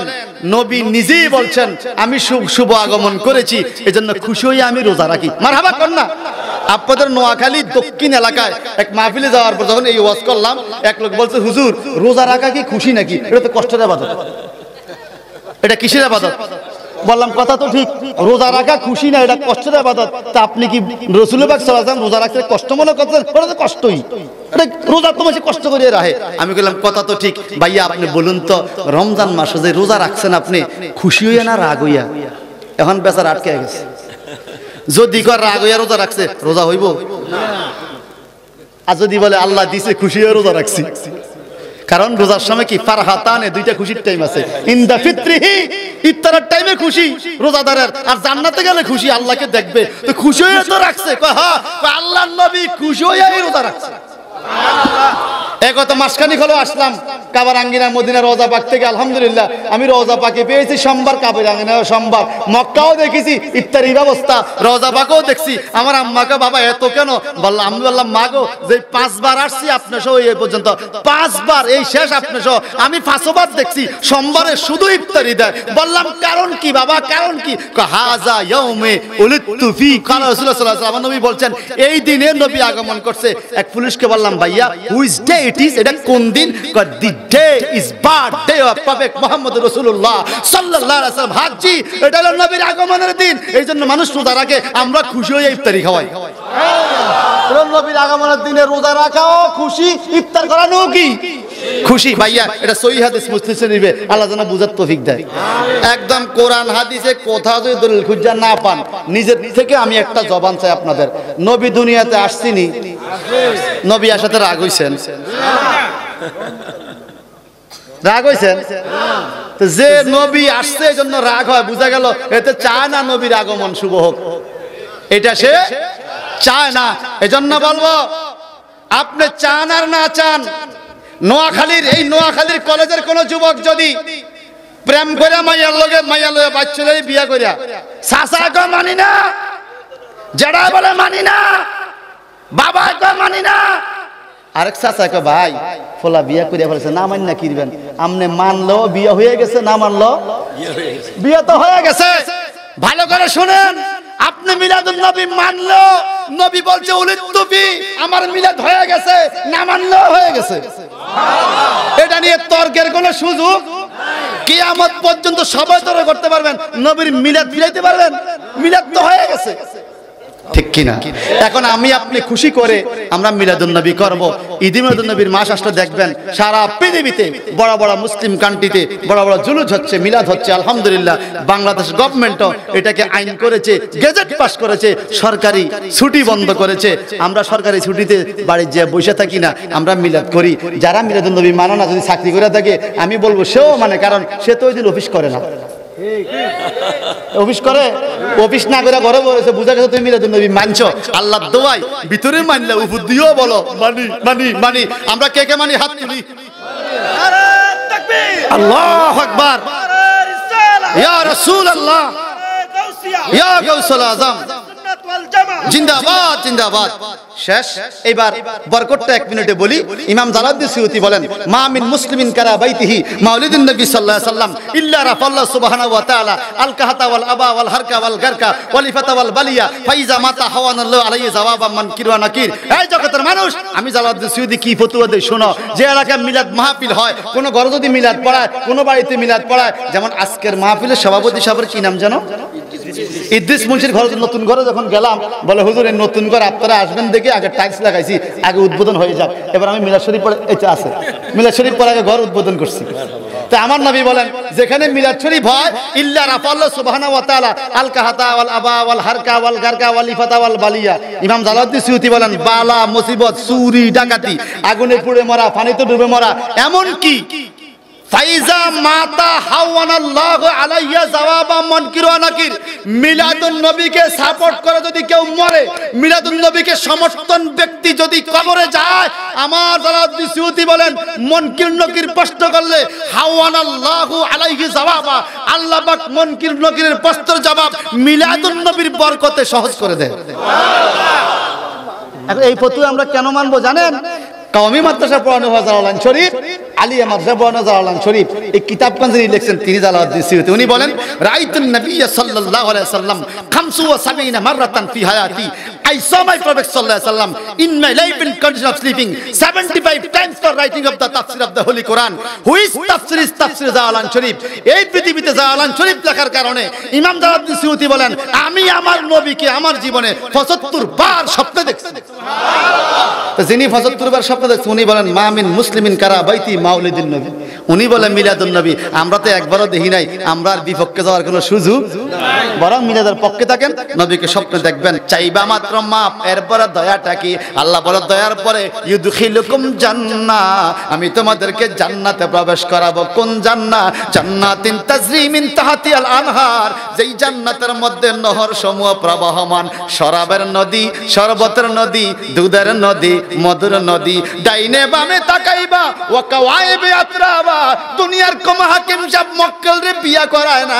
নবী নিজেই বলছেন আমি শুভ আগমন করেছি, এজন্য খুশি হয়ে আমি রোজা রাখি। মারহাবা কর না? আপনাদের নোয়াখালী দক্ষিণ এলাকায় এক মাহফিলে যাওয়ার পর যখন এই ওয়াজ করলাম এক লোক বলছে হুজুর রোজা রাখা কি খুশি নাকি? এটা তো কষ্টের আবাদত, এটা কিসের আবাদত? বললাম কথা তো ঠিক, রোজা রাখা খুশি না, এটা কষ্টের আবাদত। তা আপনি কি রাসূলুল্লাহ সাল্লাল্লাহু আলাইহি ওয়াসাল্লাম রোজা রাখতে কষ্ট মনে করছেন? ওটা তো কষ্টই, এটা রোজা তো বেশি কষ্ট করে রাখে। আমি বললাম কথা তো ঠিক ভাইয়া, আপনি বলুন তো রমজান মাসে যে রোজা রাখছেন আপনি খুশি হইয়া না রাগ হইয়া? এখন বেচারা আটকে গেছে। যদি কর রাগ হইয়া রোজা রাখছে রোজা হইব না, আর যদি বলে আল্লাহ দিছে খুশি হয়ে রোজা রাখছি। কারণ রোজার সময় কি ফারহাতানে, দুইটা খুশির টাইম আছে। ইন দা ফিতরিহি, ইফতারের টাইমে খুশি রোজাদারের, আর জান্নাতে গেলে খুশি, আল্লাহকে দেখবে। তো খুশি হয়ে তো রাখছে, কয় হ্যাঁ আল্লাহর নবী খুশি হয়ে এই রোজা রাখছে। এক কথা মাসখানিক হলো আসলাম কাবার আঙ্গিনা মদিনা রওজা পাক থেকে। আলহামদুলিল্লাহ আমি রওজা পাকে পেয়েছি সোমবার, কাবার আঙ্গিনা সোমবার, মক্কাও দেখেছি ইফতারি ব্যবস্থা, রওজা পাকও দেখছি। আমার আম্মাকে বাবা এত কেন? বললাম আমি বললাম মা গো যে পাঁচবার আসছি আপনার সহ এই পর্যন্ত, পাঁচবার এই শেষ আপনার সহ আমি পাঁচবার দেখছি, সোমবারে শুধু ইফতারি দেয়। বললাম কারণ কি বাবা কারণ কি? হাজা ইয়াউমে উলিদতু ফি, কালা রাসূলুল্লাহ সাল্লাল্লাহু আলাইহি ওয়াসাল্লাম, নবী বলছেন এই দিনে নবী আগমন করছে। এক পুলিশকে বললাম ভাইয়া হুইচ ডে ইট ইজ, এটা কোন দিন? day is birthday of prophet muhammad rasulullah sallallahu alaihi wasallam haji, eta holo nabir agamoner din, ei jonno manush roza rakhe, amra khushi hoye iftari khawai. subhanallah, nabir agamoner dine roza rakhao khushi, iftar korano ki खुशी भैया এটা সহিহ হাদিস মুসলিমে নিবে আল্লাহ জানা বুঝার তৌফিক দেয় একদম কোরআন হাদিসে কোথাও যদি দলিল খুঁজে না পান নিজের থেকে আমি একটা জবান চাই আপনাদের নবী দুনিয়াতে আসছিনি নবী আসাতে রাগ হইছেন রাগ হইছেন তো যে নবী আসছে এজন্য রাগ হয় বুঝা গেল এতে চায় না নবীর আগমন শুভ হোক এটা সে চায় না এজন্য বলবো আপনি চান আর না চান নোয়াখালীর এই নোয়াখালীর কলেজের কোন যুবক যদি প্রেম করে মাইয়ার লগে মাইয়া লয়ে বাচ্চুলেই বিয়া কইরা চাচা কো মানি না জড়া বলে মানি না বাবা কো মানি না আরেক চাচা কো ভাই ফলা বিয়া কইরা বলেছে না মানি না কিরবেন আমনে মানলো বিয়া হয়ে গেছে না মানলো বিয়া হয়ে গেছে বিয়া তো হয়ে গেছে ভালো করে শুনেন আপনি মিলাদুন নবী মানলো নবী বলছে উলিদতু বি আমার মিলাদ হয়ে গেছে না মানলো হয়ে গেছে সুবহানাল্লাহ এটা নিয়ে তর্কের কোনো সুযোগ নাই কিয়ামত পর্যন্ত সবাই তর্ক করতে পারবেন নবীর মিলাদ ফিরাইতে পারবেন মিলাদ তো হয়ে গেছে ঠিক কি না এখন আমি আপনি খুশি করে আমরা মিলাদুন নবী করব ঈদ মিলাদুন নবীর মাস আসলে দেখবেন সারা পৃথিবীতে বড় বড় মুসলিম কান্ট্রিতে বড় বড় জুলুস হচ্ছে মিলাদ হচ্ছে আলহামদুলিল্লাহ বাংলাদেশ গভর্নমেন্টও এটাকে আইন করেছে গেজেট পাস করেছে সরকারি ছুটি বন্ধ করেছে আমরা সরকারি ছুটিতে বাড়ি গিয়ে বসে থাকি না আমরা মিলাদ করি যারা মিলাদুন নবী মানে না যদি চাকরি করে থাকে আমি বলবো সেও মানে কারণ সে তো ওই দিন অফিস করে না অফিস করে অফিস না করে ঘরে বসে বুঝা গেছে তুমি মিলাদুন নবী মানছো আল্লাহর দোয়ায় ভিতরে মানলে উপর দিও বলো মানি মানি মানি আমরা কে কে মানি হাত তুলি নারে তাকবীর আল্লাহু আকবার নারে রিসালাত ইয়া রাসূলুল্লাহ নারে গাউসিয়া ইয়া গাউসুল আযম সুন্নাত ওয়াল জামা জিন্দাবাদ জিন্দাবাদ শেষ এবার বরকতটা এক মিনিটে বলি ইমাম জালালউদ্দিন সিউতি বলেন মা মিন মুসলিমিন কারা বাইতিহি মাউলিদুন নবী সাল্লাল্লাহু আলাইহি সাল্লাম ইল্লা রাফাল্লাহ সুবহানাহু ওয়া তাআলা আল কাহাতা ওয়াল আবা ওয়াল হারকা ওয়াল গারকা ওয়ালিফাতা ওয়াল বালিয়া ফাইজা মাতা হাওয়ানাল্লাহু আলাইহি জাওয়াবাম মান কিরওয়া নাকির এই জগতের মানুষ আমি জালালউদ্দিন সিউতি কি ফতোয়া দেই শোনো যে এলাকায় মিলাদ মাহফিল হয় কোন ঘরে যদি মিলাদ পড়ায় কোন বাড়িতে মিলাদ পড়ায় যেমন আজকের মাহফিলের সভাপতি সাহেবের কি নাম জানো ইদ্রিস মুন্সির ঘরে নতুন ঘরে যখন গেলাম বলে হুজুর এই নতুন ঘর আপনারা আসবেন দেখে আগে টাইলস লাগাইছি আগে উদ্বোধন হয়ে যাক এবার আমি মিলাদ শরীফ পড়ে এটা আছে মিলাদ শরীফ পড়ে আগে ঘর উদ্বোধন করছি তো আমার নবী বলেন যেখানে মিলাদ শরীফ হয় ইল্লা রাফাল্লাহ সুবহানাহু ওয়া তাআলা আল কাহাতা ওয়াল আবা ওয়াল হারকা ওয়াল গারকা ওয়াল ইফাতা ওয়াল বালিয়া ইমাম জালালউদ্দিন সিউতি বলেন বালা মুসিবত চুরি ডাকাতি আগুনে পুড়ে মরা পানিতে ডুবে মরা এমন কি ফাইজা মাতা হাওয়ানাল্লাহু আলাইহি জাওয়াবা মুনকির ওয়া নাকির মিলাদুন নবীকে সাপোর্ট করে যদি কেউ মরে মিলাদুন নবীকে সমর্থন ব্যক্তি যদি কবরে যায় আমার জালালউদ্দিন সিউতি বলেন মুনকির নকির প্রশ্ন করলে হাওয়ানাল্লাহু আলাইহি জাওয়াবা আল্লাহ পাক মুনকির নকিরের প্রশ্নের জবাব মিলাদুন নবীর বরকতে সহজ করে দেন সুবহানাল্লাহ এখন এই ফতোয়া আমরা কেন মানবো জানেন কওমি মাদ্রাসা পড়ানো হয় জালালান শরীফ আলিয়া মাদ্রাসা পড়ানো জালালান শরীফ এই কিতাবখান যিনি লিখছেন তিনি জালালউদ্দিন সিউতি উনি বলেন রাইতুন নবী সাল্লাল্লাহু আলাইহি সাল্লাম পঁচাশি মাররাতান ফি হায়াতি আই স মাই প্রফেট সাল্লাল্লাহু আলাইহি সাল্লাম in my life in condition of sleeping পঁচাশি times for writing of the তাফসীর of the holy Quran which তাফসীর ইজ তাফসীর জালালান শরীফ এই পৃথিবীতে জালালান শরীফ লেখার কারণে ইমাম জালালউদ্দিন সিউতি বলেন আমি আমার নবীকে আমার জীবনে পঁচাত্তর বার স্বপ্নে দেখছি সুবহানাল্লাহ তো যিনি পঁচাত্তর বার স্বপ্ন দেখছি উনি বলেন মা মিন মুসলিমিন কারা বাইতি মাউলিদুন নবী উনি বলেন মিলাদুন নবী আমরা তো একবারও দেখি নাই আমরা আর বিপক্ষে যাওয়ার কোনো সুযোগ নাই বরং মিলাদের পক্ষে থাকেন নবীকে স্বপ্নে দেখবেন চাইবা মাত্র মাপ এরপর দয়াটা কি আল্লাহ বলে দয়ার পরে ইউদখিলুকুম জান্নাহ আমি তোমাদেরকে জান্নাতে প্রবেশ করাবো কোন জান্নাহ জান্নাতিন তাজরি মিন তাহতিল আনহার যেই জান্নাতের মধ্যে নহর সমূহ প্রবাহমান শরাবের নদী শরবতের নদী দুধের নদী মধুর নদী ডাইনে বামে তাকাইবা ওয়া কাওয়াইবে আতরাবা দুনিয়ার কোন হাকিম সাহেব মক্কেলরে বিয়া করায় না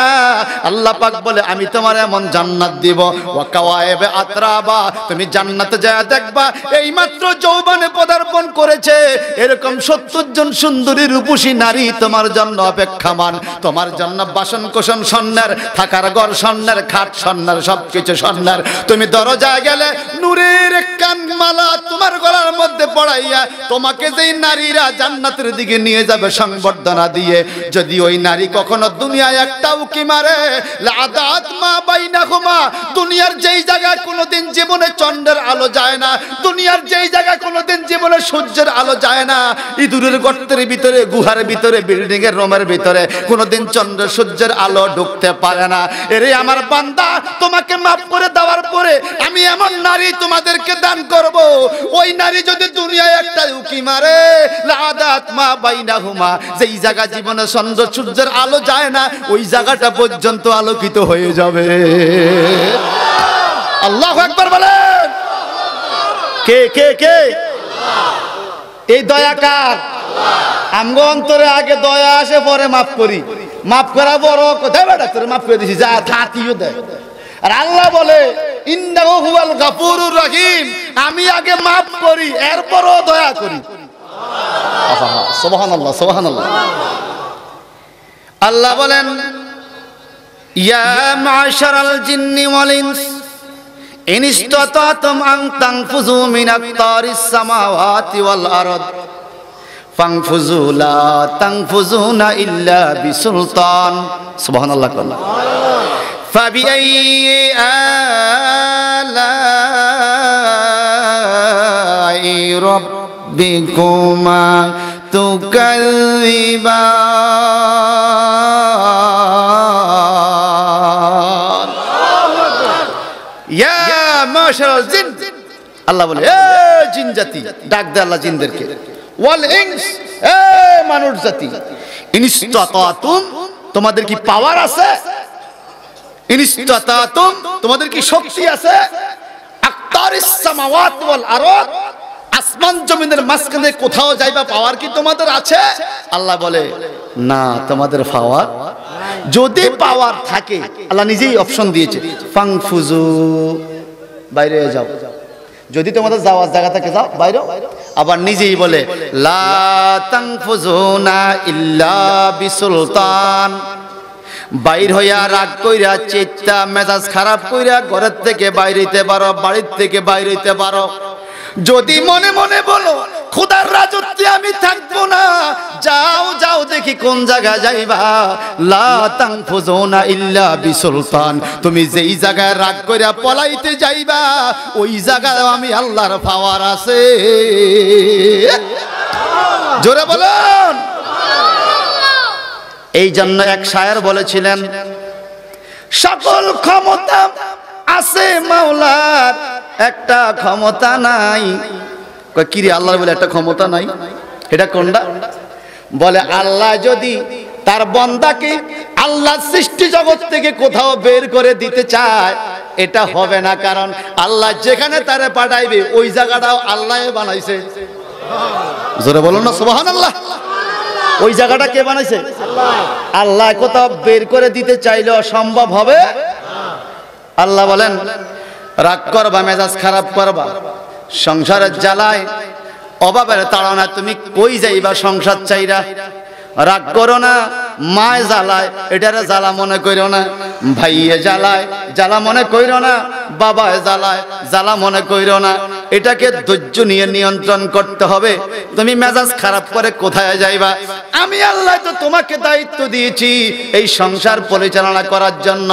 আল্লাহ পাক বলে আমি তোমার এমন জান্নাত দিব ওয়া কাওয়াইবে আতরাবা তুমি জান্নাতে যায় দেখবা এই মাত্র যৌবনে পদার্পণ করেছে এরকম সত্তর জন সুন্দরী রূপসী নারী তোমার জন্য অপেক্ষমান তোমার জন্য বাসন কোষণ স্বর্ণের থাকার ঘর স্বর্ণের খাট স্বর্ণের সবকিছু স্বর্ণের তুমি দরজায় গেলে নূরের কানমালা তোমার গলার মধ্যে পড়াইয়া তোমাকে যেই নারীরা জান্নাতের দিকে নিয়ে যাবে সংবর্ধনা দিয়ে যদি ওই নারী কখনো দুনিয়ায় একটা উকি মারে লাদাত মা বাইনাহুমা দুনিয়ার যেই জায়গায় কোনোদিন জীবনে চন্দ্রের আলো যায় না দুনিয়ার যেই জায়গায় কোনোদিন জীবন बोले सूर्यर आलो जाए ना इदुरेर गर्तेर भितरे गुहार भितरे बिल्डिंग एर रूमेर भितरे कोनोदिन चंद्र सूर्यर आलो ढुकते पारे ना। एरे आमार बांदा तोमाके माफ करे देवार परे आमी एमन नारी तोमादेरके दान करब ओई नारी जदि दुनियाय एकटा उकी मारे लादात मा बाइनाहुमा जेई जायगा जीवने चंद्र सूर्यर आलो जाए ना ओई जायगाटा पर्यन्त आलोकित हये जाबे। अल्लाहु আকবার বলেন। কে কে কে এই দয়া কার? আমগো অন্তরে আগে দয়া আসে পরে maaf করি। maaf করা বড় কথা বেটা তোর maaf করে দিছি যা থাতিও দে। আর আল্লাহ বলে ইন্নাহু হুয়াল গাফুরুর রহিম আমি আগে maaf করি এরপরও দয়া করি। সুবহানাল্লাহ সুবহানাল্লাহ সুবহানাল্লাহ। আল্লাহ বলেন ইয়া মা'শারাল জিন্নি ওয়াল ইনস ইনস্তাতাতুম আন তানফুযু মিনাত তারিস সামাওয়াতি ওয়াল আরদ ফানফুযু লা তানফুযুনা ইল্লা বিসুলতান। সুবহানাল্লাহ সুবহানাল্লাহ। ফাবিআইয়ি আলাই রাব্বিকুমা তুকাল্লিবান। ইয়া মাশাআল্লাহ জিন আল্লাহ বলে এ জিন জাতি ডাক দে আল্লাহ জিনদেরকে ওয়াল ইনস এ মানুষ জাতি ইনস্তাতাতুম তোমাদের কি পাওয়ার আছে ইনস্তাতাতুম তোমাদের কি শক্তি আছে আকতারিস সামাওয়াত ওয়াল আরদ আসমান জমিনের মাঝখানে কোথাও যাইবা পাওয়ার কি তোমাদের আছে? আল্লাহ বলে না তোমাদের পাওয়ার যদি পাওয়ার থাকে আল্লাহ নিজেই অপশন দিয়েছে ফাংফুজু বাইরে যাও যদি তোমাদের যাওয়ার জায়গা থেকে যাও বাইরে আবার নিজেই বলে লা তাংফুজুনা ইল্লা বিসুলতান বাইর হইয়া রাগ কইরা চিত্তা মেজাজ খারাপ কইরা ঘরের থেকে বাইরে হইতে পারো বাড়ির থেকে বাইরে হইতে পারো যদি মনে মনে বলো খোদার রাজত্বে আমি থাকবো না যাও যাও দেখি কোন জায়গা যাইবা লা তানফুজুনা ইল্লা বিসুলতান তুমি যেই জায়গায় রাগ কইরা পলাইতে যাইবা ওই জায়গায় আমি আল্লাহর পাওয়ার আছে। জোরে বলেন সুবহানাল্লাহ। এই জন্য এক শায়ের বলেছিলেন সকল ক্ষমতা আছে মাওলার একটা ক্ষমতা নাই। কয় কি রে আল্লাহর বলে একটা ক্ষমতা নাই এটা কোনটা? বলে আল্লাহ যদি তার বান্দাকে আল্লাহ সৃষ্টি জগৎ থেকে কোথাও বের করে দিতে চায় এটা হবে না কারণ আল্লাহ যেখানে তারে পাঠাইবে ওই জায়গাটাও আল্লাহই বানাইছে। জোরে বলুন না সুবহানাল্লাহ। ওই জায়গাটা কে বানাইছে? আল্লাহ। আল্লাহ কোথাও বের করে দিতে চাইলে অসম্ভব হবে। আল্লাহ বলেন রাগ করবা মেজাজ খারাপ করবা সংসারের জ্বালায় অভাবের তাড়না তুমি কই যাইবা সংসার চাইরা রাগ করো না মায় জ্বালায় এটারে জ্বালা মনে করো না ভাইয়ে জ্বালায় জ্বালা মনে করো না বাবায় জ্বালায় জ্বালা মনে করো না এটাকে ধৈর্য নিয়ে নিয়ন্ত্রণ করতে হবে। তুমি মেজাজ খারাপ করে কোথায় যাইবা আমি আল্লাহ তো তোমাকে দায়িত্ব দিয়েছি এই সংসার পরিচালনা করার জন্য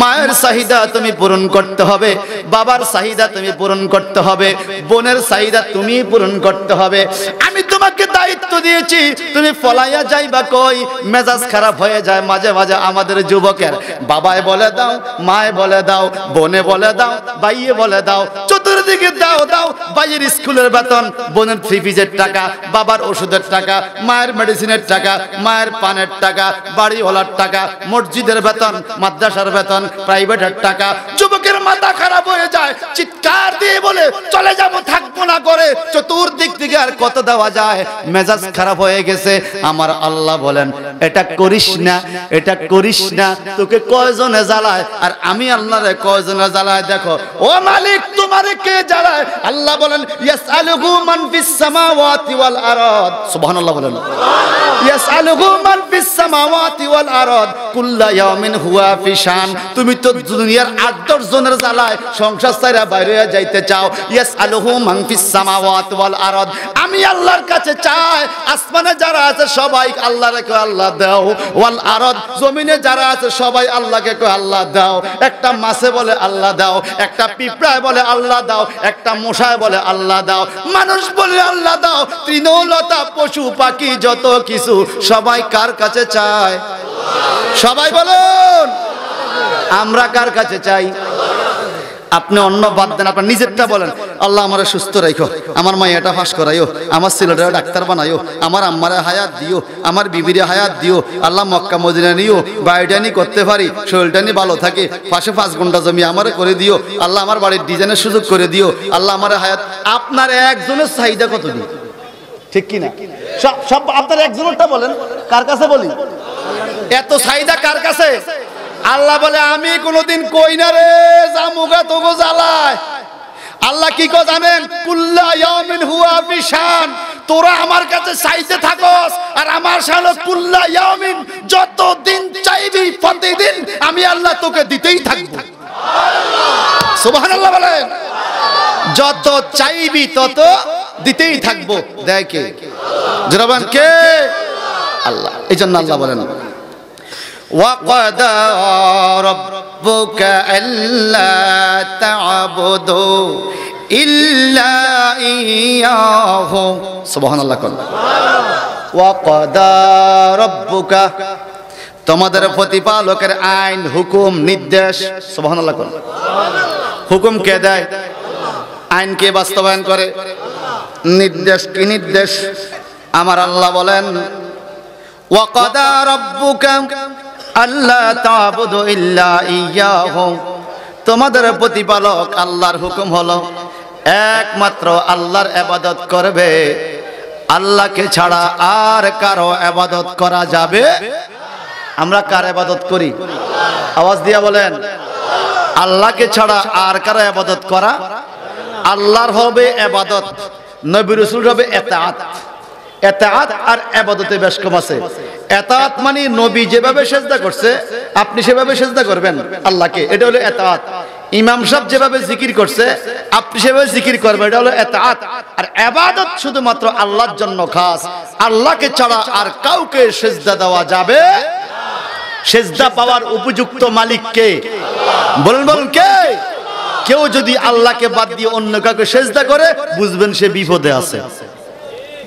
মায়ের চাহিদা তুমি পূরণ করতে হবে বাবার চাহিদা তুমি পূরণ করতে হবে বোনের চাহিদা তুমি পূরণ করতে হবে আমি তোমাকে দায়িত্ব দিয়েছি তুমি পলাইয়া যাইবা কই? মেজাজ খারাপ হয়ে যায় মাঝে মাঝে আমাদের যুবকের বাবায় বলে দাও মায়ে বলে দাও বোনে বলে দাও ভাইয়ে বলে দাও চতুর্দিকে দাও দাও ভাইয়ের স্কুলের বেতন বোনের থ্রি পিসের টাকা বাবার ওষুধের টাকা মায়ের মেডিসিনের টাকা মায়ের পানের টাকা বাড়িওয়ালার টাকা মসজিদের বেতন মাদ্রাসার বেতন প্রাইভেটের টাকা যুবকের মাথা খারাপ হয়ে যায় চিৎকার দিয়ে বলে চলে যাব থাকবো না করে চতুর্দিক থেকে আর কত দেওয়া যায় মেজাজ খারাপ হয়ে গেছে। আমার আল্লাহ বলেন এটা করিস না এটা করিস না তোকে কয়জনে জ্বালায় আর আমি আল্লাহরে কয়জনে জ্বালায় দেখো ও মালিক তোমারে কে জ্বালায়? আল্লাহ বলেন ইয়াসআলুহু মান ফিস সামাওয়াতি ওয়াল আরদ। সুবহানাল্লাহ বলেন সুবহানাল্লাহ। ইয়াসআলুহু মান ফিস সামাওয়াতি ওয়াল আরদ কুল্লা ইয়াউমিন হুয়া ফি শান তুমি তো দুনিয়ার আট দশ জনের জ্বালায় সংসার ছাইরা বাইরে যাইতে চাও ইয়াসআলুহু মান ফিস সামাওয়াতি ওয়াল আরদ আমি আল্লাহর কাছে চাই আসমানে যারা আছে সবাই আল্লাহরে কয় আল্লাহ দাও ওয়াল আরদ জমিনে যারা আছে সবাই আল্লাহকে কয় আল্লাহ দাও একটা মাছে বলে আল্লাহ দাও একটা পিঁপড়ায় বলে আল্লাহ দাও একটা মশায় বলে আল্লাহ দাও মানুষ বলে আল্লাহ দাও তৃণলতা পশু পাখি যত কিছু সবাই কার কাছে চায় সবাই বলুন আমরা কার কাছে চাই আপনি অন্য বাদ দেন আপনি নিজেরটা বলেন আল্লাহ আমারে সুস্থ রাখো আমার মায়াটা ফাঁস করাইও আমার ছেলেটাও ডাক্তার বানাইও আমার আম্মারে হায়াত দিও আমার বিবিরে হায়াত দিও আল্লাহ মক্কা মদিনা নিও বাড়িটা নিয়ে করতে পারি শরীরটা নিয়ে ভালো থাকে পাশে পাঁচ ঘন্টা জমি আমারে করে দিও আল্লাহ আমার বাড়ির ডিজাইনের সুযোগ করে দিও আল্লাহ আমারে হায়াত আপনার একজনের চাহিদা কত দিন ঠিক কিনা সব সব আপনার একজনেরটা বলেন কার কাছে বলি এত চাহিদা কার কাছে আল্লাহ বলে আমি কোনদিন কই না রে জামুগা তোগো জ্বালায় আল্লাহ কি কো জানেন কুল্লা ইয়াউমিন হুয়া বিশান তোরা আমার কাছে চাইতে থাকস আর আমার শালা কুল্লা ইয়াউমিন যত দিন চাইবি প্রতিদিন আমি আল্লাহ তোকে দিতেই থাকব সুবহানাল্লাহ সুবহানাল্লাহ বলেন যত চাইবি তত দিতেই থাকব দেয় কে জরাবান কে আল্লাহ এইজন্য আল্লাহ বলেন وَقَدَى رَبُّكَ أَلَّا تَعْبُدُوا إِلَّا إِيَّاهُ سبحان الله قال وَقَدَى رَبُّكَ তোমাদের প্রতিপালকের আইন হুকুম নির্দেশ سبحان الله قال হুকুম কে দেয় আইন কে বাস্তবায়ন করে নির্দেশ কি নির্দেশ আমার আল্লাহ বলেন وَقَدَى رَبُّكَ আল্লাহ তা'বুদু ইল্লা ইয়াহু তোমাদের প্রতিপালক আল্লাহর হুকুম হলো একমাত্র আল্লাহর ইবাদত করবে আল্লাহকে ছাড়া আর কারো ইবাদত করা যাবে আমরা কার ইবাদত করি আওয়াজ দিয়া বলেন আল্লাহকে ছাড়া আর কারো ইবাদত করা আল্লাহর হবে ইবাদত নবী রাসূল হবে ইতাআত ইতাআত আর ইবাদতে বেশ কম আছে এতাত মানে নবী যেভাবে সেজদা করছে আপনি সেভাবে সেজদা করবেন আল্লাহকে এটা হলো এতাত ইমাম সাহেব যেভাবে জিকির করছে আপনি সেভাবে জিকির করবেন এটা হলো এতাত আর ইবাদত শুধুমাত্র আল্লাহর জন্য খাস আল্লাহকে ছাড়া আর কাউকে সেজদা দেওয়া যাবে সেজদা পাওয়ার উপযুক্ত মালিক কে আল্লাহ বলেন বলেন কে কেউ যদি আল্লাহকে বাদ দিয়ে অন্য কাউকে সেজদা করে বুঝবেন সে বিপদে আছে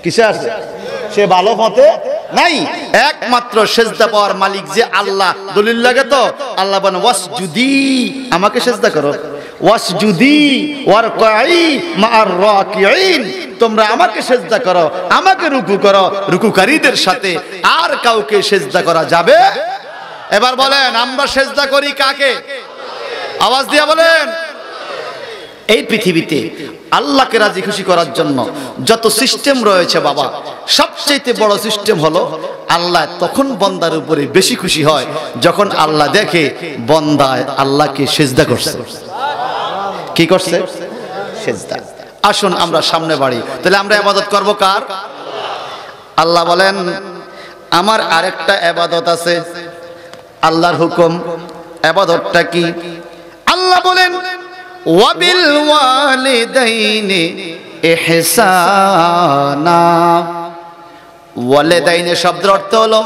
কিসে আছে সে ভালো পথে নাই একমাত্র সেজদা পাওয়ার মালিক যে আল্লাহ দলিল লাগে তো আল্লাহ বলেন ওয়াসজুদি আমাকে সেজদা করো ওয়াসজুদি ওয়ারকাই মাআর রাকিঈন তোমরা আমাকে সেজদা করো আমাকে রুকু করো রুকুকারীদের সাথে আর কাউকে সেজদা করা যাবে এবার বলেন আমরা সেজদা করি কাকে আওয়াজ দিয়ে বলেন এই পৃথিবীতে আল্লাহকে রাজি খুশি করার জন্য যত সিস্টেম রয়েছে বাবা সবচেয়ে বড় সিস্টেম হলো আল্লাহ তখন বান্দার উপরে বেশি খুশি হয় যখন আল্লাহ দেখে বান্দায় আল্লাহকে সিজদা করছে কি করছে সিজদা আসুন আমরা সামনে বাড়ি তাহলে আমরা ইবাদত করব কার আল্লাহ বলেন আমার আরেকটা ইবাদত আছে আল্লাহর হুকুম ইবাদতটা কি আল্লাহ বলেন ওয়াবিল ওয়ালিদাইনি ইহসানা ওয়ালিদাইনি শব্দের অর্থ হলো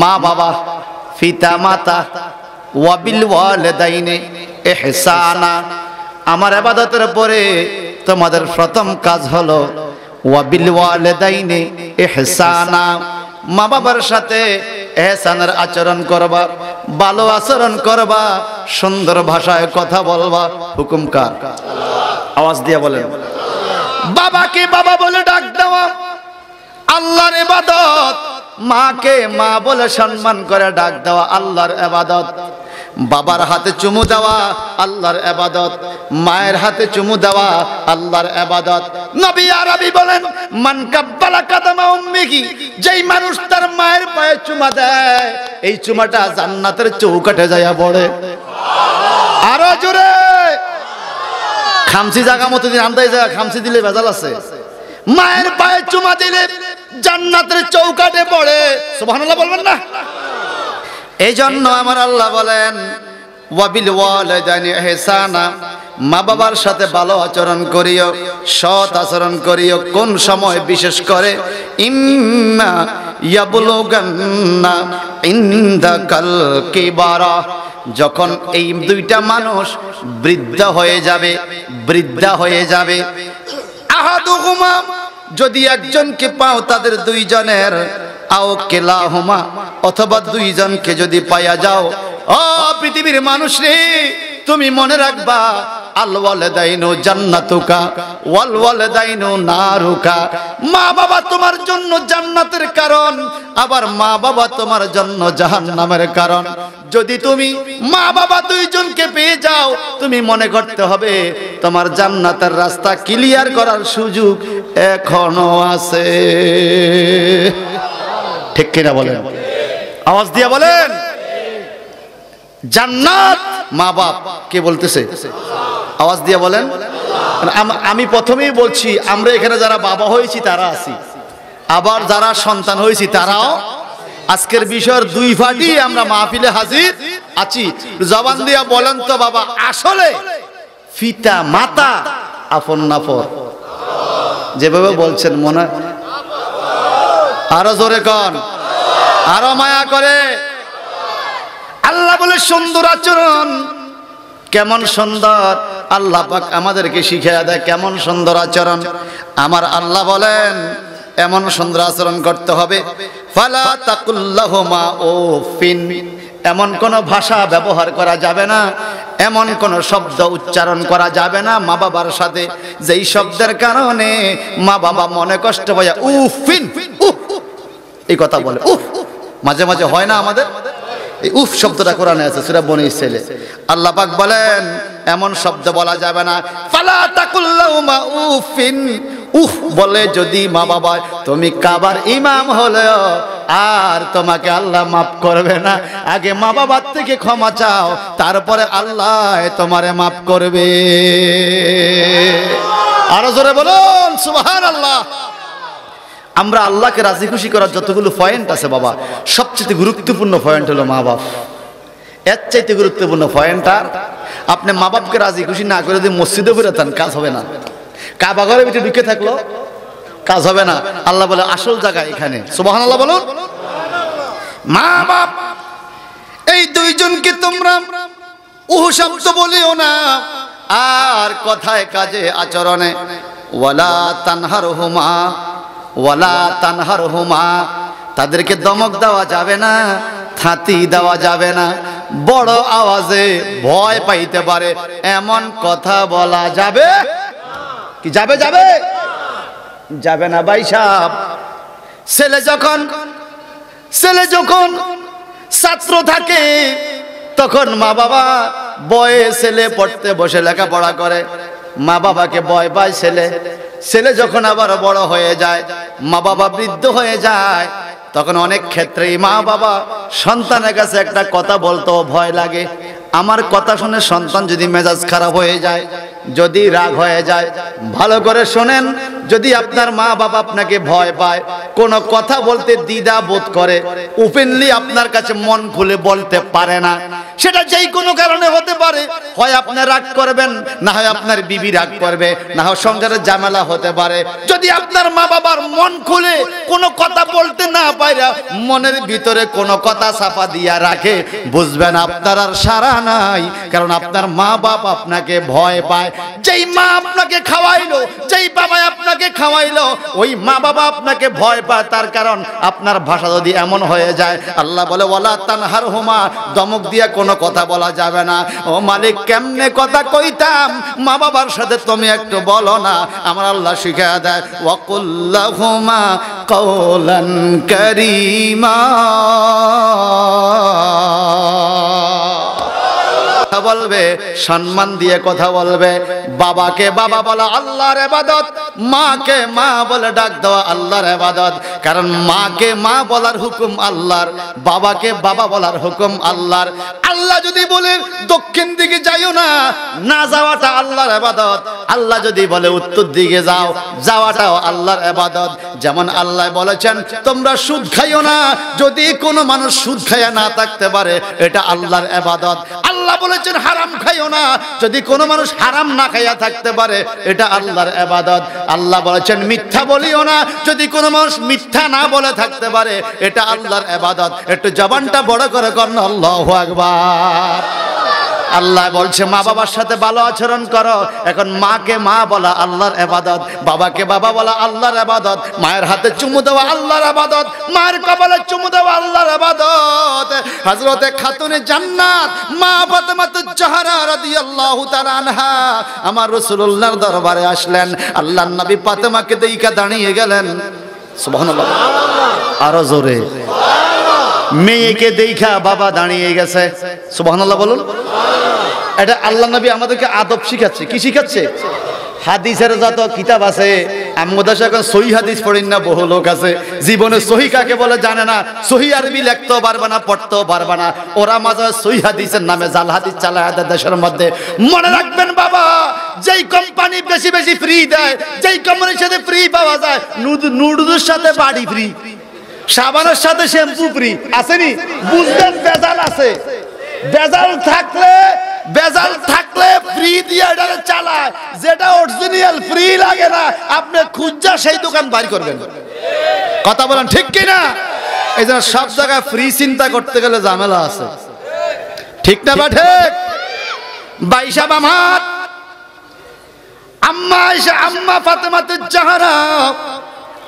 মা বাবা পিতা মাতা ওয়াবিল ওয়ালিদাইনি ইহসানা আমার ইবাদতের পরে তোমাদের প্রথম কাজ হলো ওয়াবিল ওয়ালিদাইনি ইহসানা মা বাবার সাথে এহসানের আচরণ করবা ভালো আচরণ করবা সুন্দর ভাষায় কথা বলবা হুকুম কার আল্লাহ আওয়াজ দিয়ে বলেন বাবাকে বাবা বলে ডাক দেওয়া আল্লাহর ইবাদত মাকে মা বলে সম্মান করে ডাক দেওয়া আল্লাহর ইবাদত বাবার হাতে চুমু দেওয়া আল্লাহর ইবাদত মায়ের হাতে চুমু দেওয়া আল্লাহর ইবাদত নবী আরবি বলেন মান কাব্বালা কাদামা উম্মিহি যেই মানুষ তার মায়ের পায়ে চুমা দেয় এই চুমাটা জান্নাতের চৌকাঠে যায় পড়ে সুবহানাল্লাহ আরো জোরে সুবহানাল্লাহ খামসি জায়গা মতো দিন আমদাই জায়গা খামসি দিলে ভেজাল আছে মায়ের পায়ে চুমা দিলে জান্নাতের চৌকাঠে পড়ে সুবহানাল্লাহ বলবেন না এই জন্য আমার আল্লাহ বলেন ওয়াবিল ওয়ালিদাইনি ইহসানা मा बाबार साथे भालो आचरण करियो सत् आचरण करियो कोन समय विशेष करे इम्मा याबलुगन्ना इंदाकल किबारा যখন এই দুইটা মানুষ বৃদ্ধ হয়ে যাবে বৃদ্ধ হয়ে যাবে আহাদুহুমা যদি একজনকে পাও তাদের দুইজনের আও কিলাহুমা অথবা দুইজনকে যদি পাওয়া যাও ও পৃথিবীর মানুষ রে তুমি মনে রাখবা আল ওয়ালিদাইনু জান্নাতুকা ওয়াল ওয়ালিদাইনু নারুকা মা বাবা তোমার জন্য জান্নাতের কারণ আবার মা বাবা তোমার জন্য জাহান্নামের কারণ যদি তুমি মা বাবা দুইজনকে পেয়ে যাও তুমি মনে করতে হবে তোমার জান্নাতের রাস্তা ক্লিয়ার করার সুযোগ এখনো আছে ঠিক কিনা বলেন আওয়াজ দিয়ে বলেন জান্নাত মা বাপ কে বলতেছে আওয়াজ দিয়ে বলেন আমি প্রথমেই বলছি আমরা এখানে যারা বাবা হয়েছি তারা আছি আবার যারা সন্তান হয়েছি তারাও আজকের বিষয়ের দুই ফাটি আমরা মাহফিলে হাজির আছি জবান দিয়া বলেন তো বাবা আসলে পিতা মাতা আপন নাপর যেভাবে বলছেন মনে আরো জোরে কন আরো মায়া করে আল্লাহ বলে সুন্দর আচরণ কেমন সুন্দর আল্লাহ পাক আমাদেরকে শিখিয়ে দেয় কেমন সুন্দর আচরণ আমার আল্লাহ বলেন এমন সুন্দর আচরণ করতে হবে ফালা তাকুল্লাহুমা উফিন এমন কোন ভাষা ব্যবহার করা যাবে না এমন কোন শব্দ উচ্চারণ করা যাবে না মা বাবার সাথে যেই শব্দের কারণে মা বাবা মনে কষ্ট পায় উফিন উফ এই কথা বলে উফ মাঝে মাঝে হয় না আমাদের উফ শব্দটা কোরআনে আছে সূরা বনী ইসরাঈলে আল্লাহ পাক বলেন এমন শব্দ বলা যাবে না ফালা তাকুল লাহুমা উফিন উফ বলে যদি মা বাবা তুমি কাবার ইমাম হলেও আর তোমাকে আল্লাহ মাফ করবে না আগে মা বাবার থেকে ক্ষমা চাও তারপরে আল্লাহ তোমারে মাফ করবে আরো জোরে বলুন সুবহানাল্লাহ আমরা আল্লাহকে রাজি খুশি করার যতগুলো পয়েন্ট আছে বাবা সবচেয়ে গুরুত্বপূর্ণ পয়েন্ট হলো মা বাপ এর চাইতে গুরুত্বপূর্ণ পয়েন্ট আর আপনি মা বাপকে রাজি খুশি না করে যদি মসজিদে ফেরাতেন কাজ হবে না কাবা ঘরের ভিতরে ঢুকে থাকলো কাজ হবে না আল্লাহ বলে আসল জায়গা এখানে সুবহানাল্লাহ বলুন মা বাপ এই দুইজনকে তোমরা উহু শব্দ বলিও না আর কথায় কাজে আচরণে ওয়ালা তানহারহুমা ওয়ালা তানহারহুমা তাদেরকে দমক দেওয়া যাবে না থাতি দেওয়া যাবে না বড় আওয়াজে ভয় পাইতে পারে এমন কথা বলা যাবে কি যাবে যাবে যাবে না ভাই সাহেব ছেলে যখন ছেলে যখন ছাত্র থাকে তখন মা বাবা বয়ে ছেলে পড়তে বসে লেখাপড়া করে মা বাবাকে ভয় পায় ছেলে ছেলে যখন আবার বড় হয়ে যায় মা বাবা বৃদ্ধ হয়ে যায় তখন অনেক ক্ষেত্রেই মা বাবা সন্তানের কাছে একটা কথা বলতেও ভয় লাগে আমার কথা শুনে সন্তান যদি মেজাজ খারাপ হয়ে যায় যদি রাগ হয়ে যায় ভালো করে শোনেন যদি আপনার মা বাবা আপনাকে ভয় পায় কোনো কথা বলতে দ্বিধা বোধ করে ওপেনলি আপনার কাছে মন খুলে বলতে পারে না সেটা যেই কোনো কারণে হতে পারে হয় আপনি রাগ করবেন না হয় আপনার বিবি রাগ করবে না হয় সংসারের ঝামেলা হতে পারে যদি আপনার মা বাবার মন খুলে কোনো কথা বলতে না পারে মনের ভিতরে কোনো কথা চাপা দিয়া রাখে বুঝবেন আপনার আর সারা নাই কারণ আপনার মা বাপ আপনাকে ভয় পায় যেই মা আপনাকে খাওয়াইলো যেই বাবা আপনাকে খাওয়াইলো ওই মা বাবা আপনাকে ভয় পায় তার কারণ আপনার ভাষা যদি এমন হয়ে যায় আল্লাহ বলে ওয়ালা তানহারহুমা দমক দিয়া কোনো কথা বলা যাবে না ও মালিক কেমনে কথা কইতাম মা বাবার সাথে তুমি একটু বলো না আমার আল্লাহ শিখায়া দেয় ওয়াকুল লাহুমা কওলান কারীমা বলবে সম্মান দিয়ে কথা বলবে বাবাকে বাবা বলা আল্লাহর ইবাদত মাকে মা বলে ডাক দেওয়া আল্লাহর ইবাদত কারণ মাকে মা বলার হুকুম আল্লাহর বাবাকে বাবা বলার হুকুম আল্লাহর আল্লাহ যদি বলেন দক্ষিণ দিকে যাইও না না যাওয়াটা আল্লাহর ইবাদত আল্লাহ যদি বলে উত্তর দিকে যাও যাওয়াটাও আল্লাহর ইবাদত যেমন আল্লাহ বলেছেন তোমরা সুদ খাইও না যদি কোনো মানুষ সুদ খায় না থাকতে পারে এটা আল্লাহর ইবাদত আল্লাহ আল্লাহ বলেছেন হারাম খাইও না। যদি কোনো মানুষ হারাম না খাইয়া থাকতে পারে এটা আল্লাহর ইবাদত। আল্লাহ বলেছেন মিথ্যা বলিও না। যদি কোনো মানুষ মিথ্যা না বলে থাকতে পারে এটা আল্লাহর ইবাদত। একটু জবানটা বড় করে করুন আল্লাহু আকবার। আল্লাহ বলছে মা বাবার সাথে ভালো আচরণ করো। এখন মাকে মা বলা আল্লাহর ইবাদত, বাবাকে বাবা বলা আল্লাহর ইবাদত, মায়ের হাতে চুমু দেওয়া আল্লাহর ইবাদত, মায়ের কপালে চুমু দেওয়া আল্লাহর ইবাদত। হযরতে খাতুনে জান্নাত মা ফাতেমা জোহরা রাদিয়াল্লাহু তাআলা আনহা আমার রাসূলুল্লাহর দরবারে আসলেন। আল্লাহর নবী ফাতেমাকে দেইখা দাঁড়িয়ে গেলেন। সুবহানাল্লাহ, আরো জোরে সুবহানাল্লাহ। মেয়েকে দেইখা বাবা দাঁড়িয়ে গেছে। সুবহানাল্লাহ বলুন। এটা আল্লাহ নবী আমাদেরকে আদব শিখাচ্ছে। কি শিখাচ্ছে? হাদিসের যত কিতাব আছে আমাদের এখন সহি হাদিস পড়েন না বহু লোক আছে, জীবনে সহি কাকে বলে জানে না, সহি আরবি লিখতেও পারবে না পড়তেও পারবে না। ওরা মাঝে সহি হাদিসের নামে জাল হাদিস চালায় দেশের মধ্যে। মনে রাখবেন বাবা, যেই কোম্পানি বেশি বেশি ফ্রি দেয়, যেই কোম্পানির সাথে ফ্রি পাওয়া যায়, নুডুলসের সাথে বাড়ি ফ্রি, সাবানের সাথে শ্যাম্পু ফ্রি আসেনি, বুঝবেন বেজাল আছে। বেজাল থাকলে বেজাল থাকলে ফ্রি দিয়ে চালায়, যেটা অরিজিনাল ফ্রি লাগে না আপনি খুঁজা সেই দোকান বাড়ি করবেন। কথা বলেন ঠিক কিনা? এই জন্য সব জায়গায় ফ্রি চিন্তা করতে গেলে ঝামেলা আছে, ঠিক না? বা ঠিক বাইশাব আমার আম্মা আয়েশা আম্মা ফাতেমা জোহরা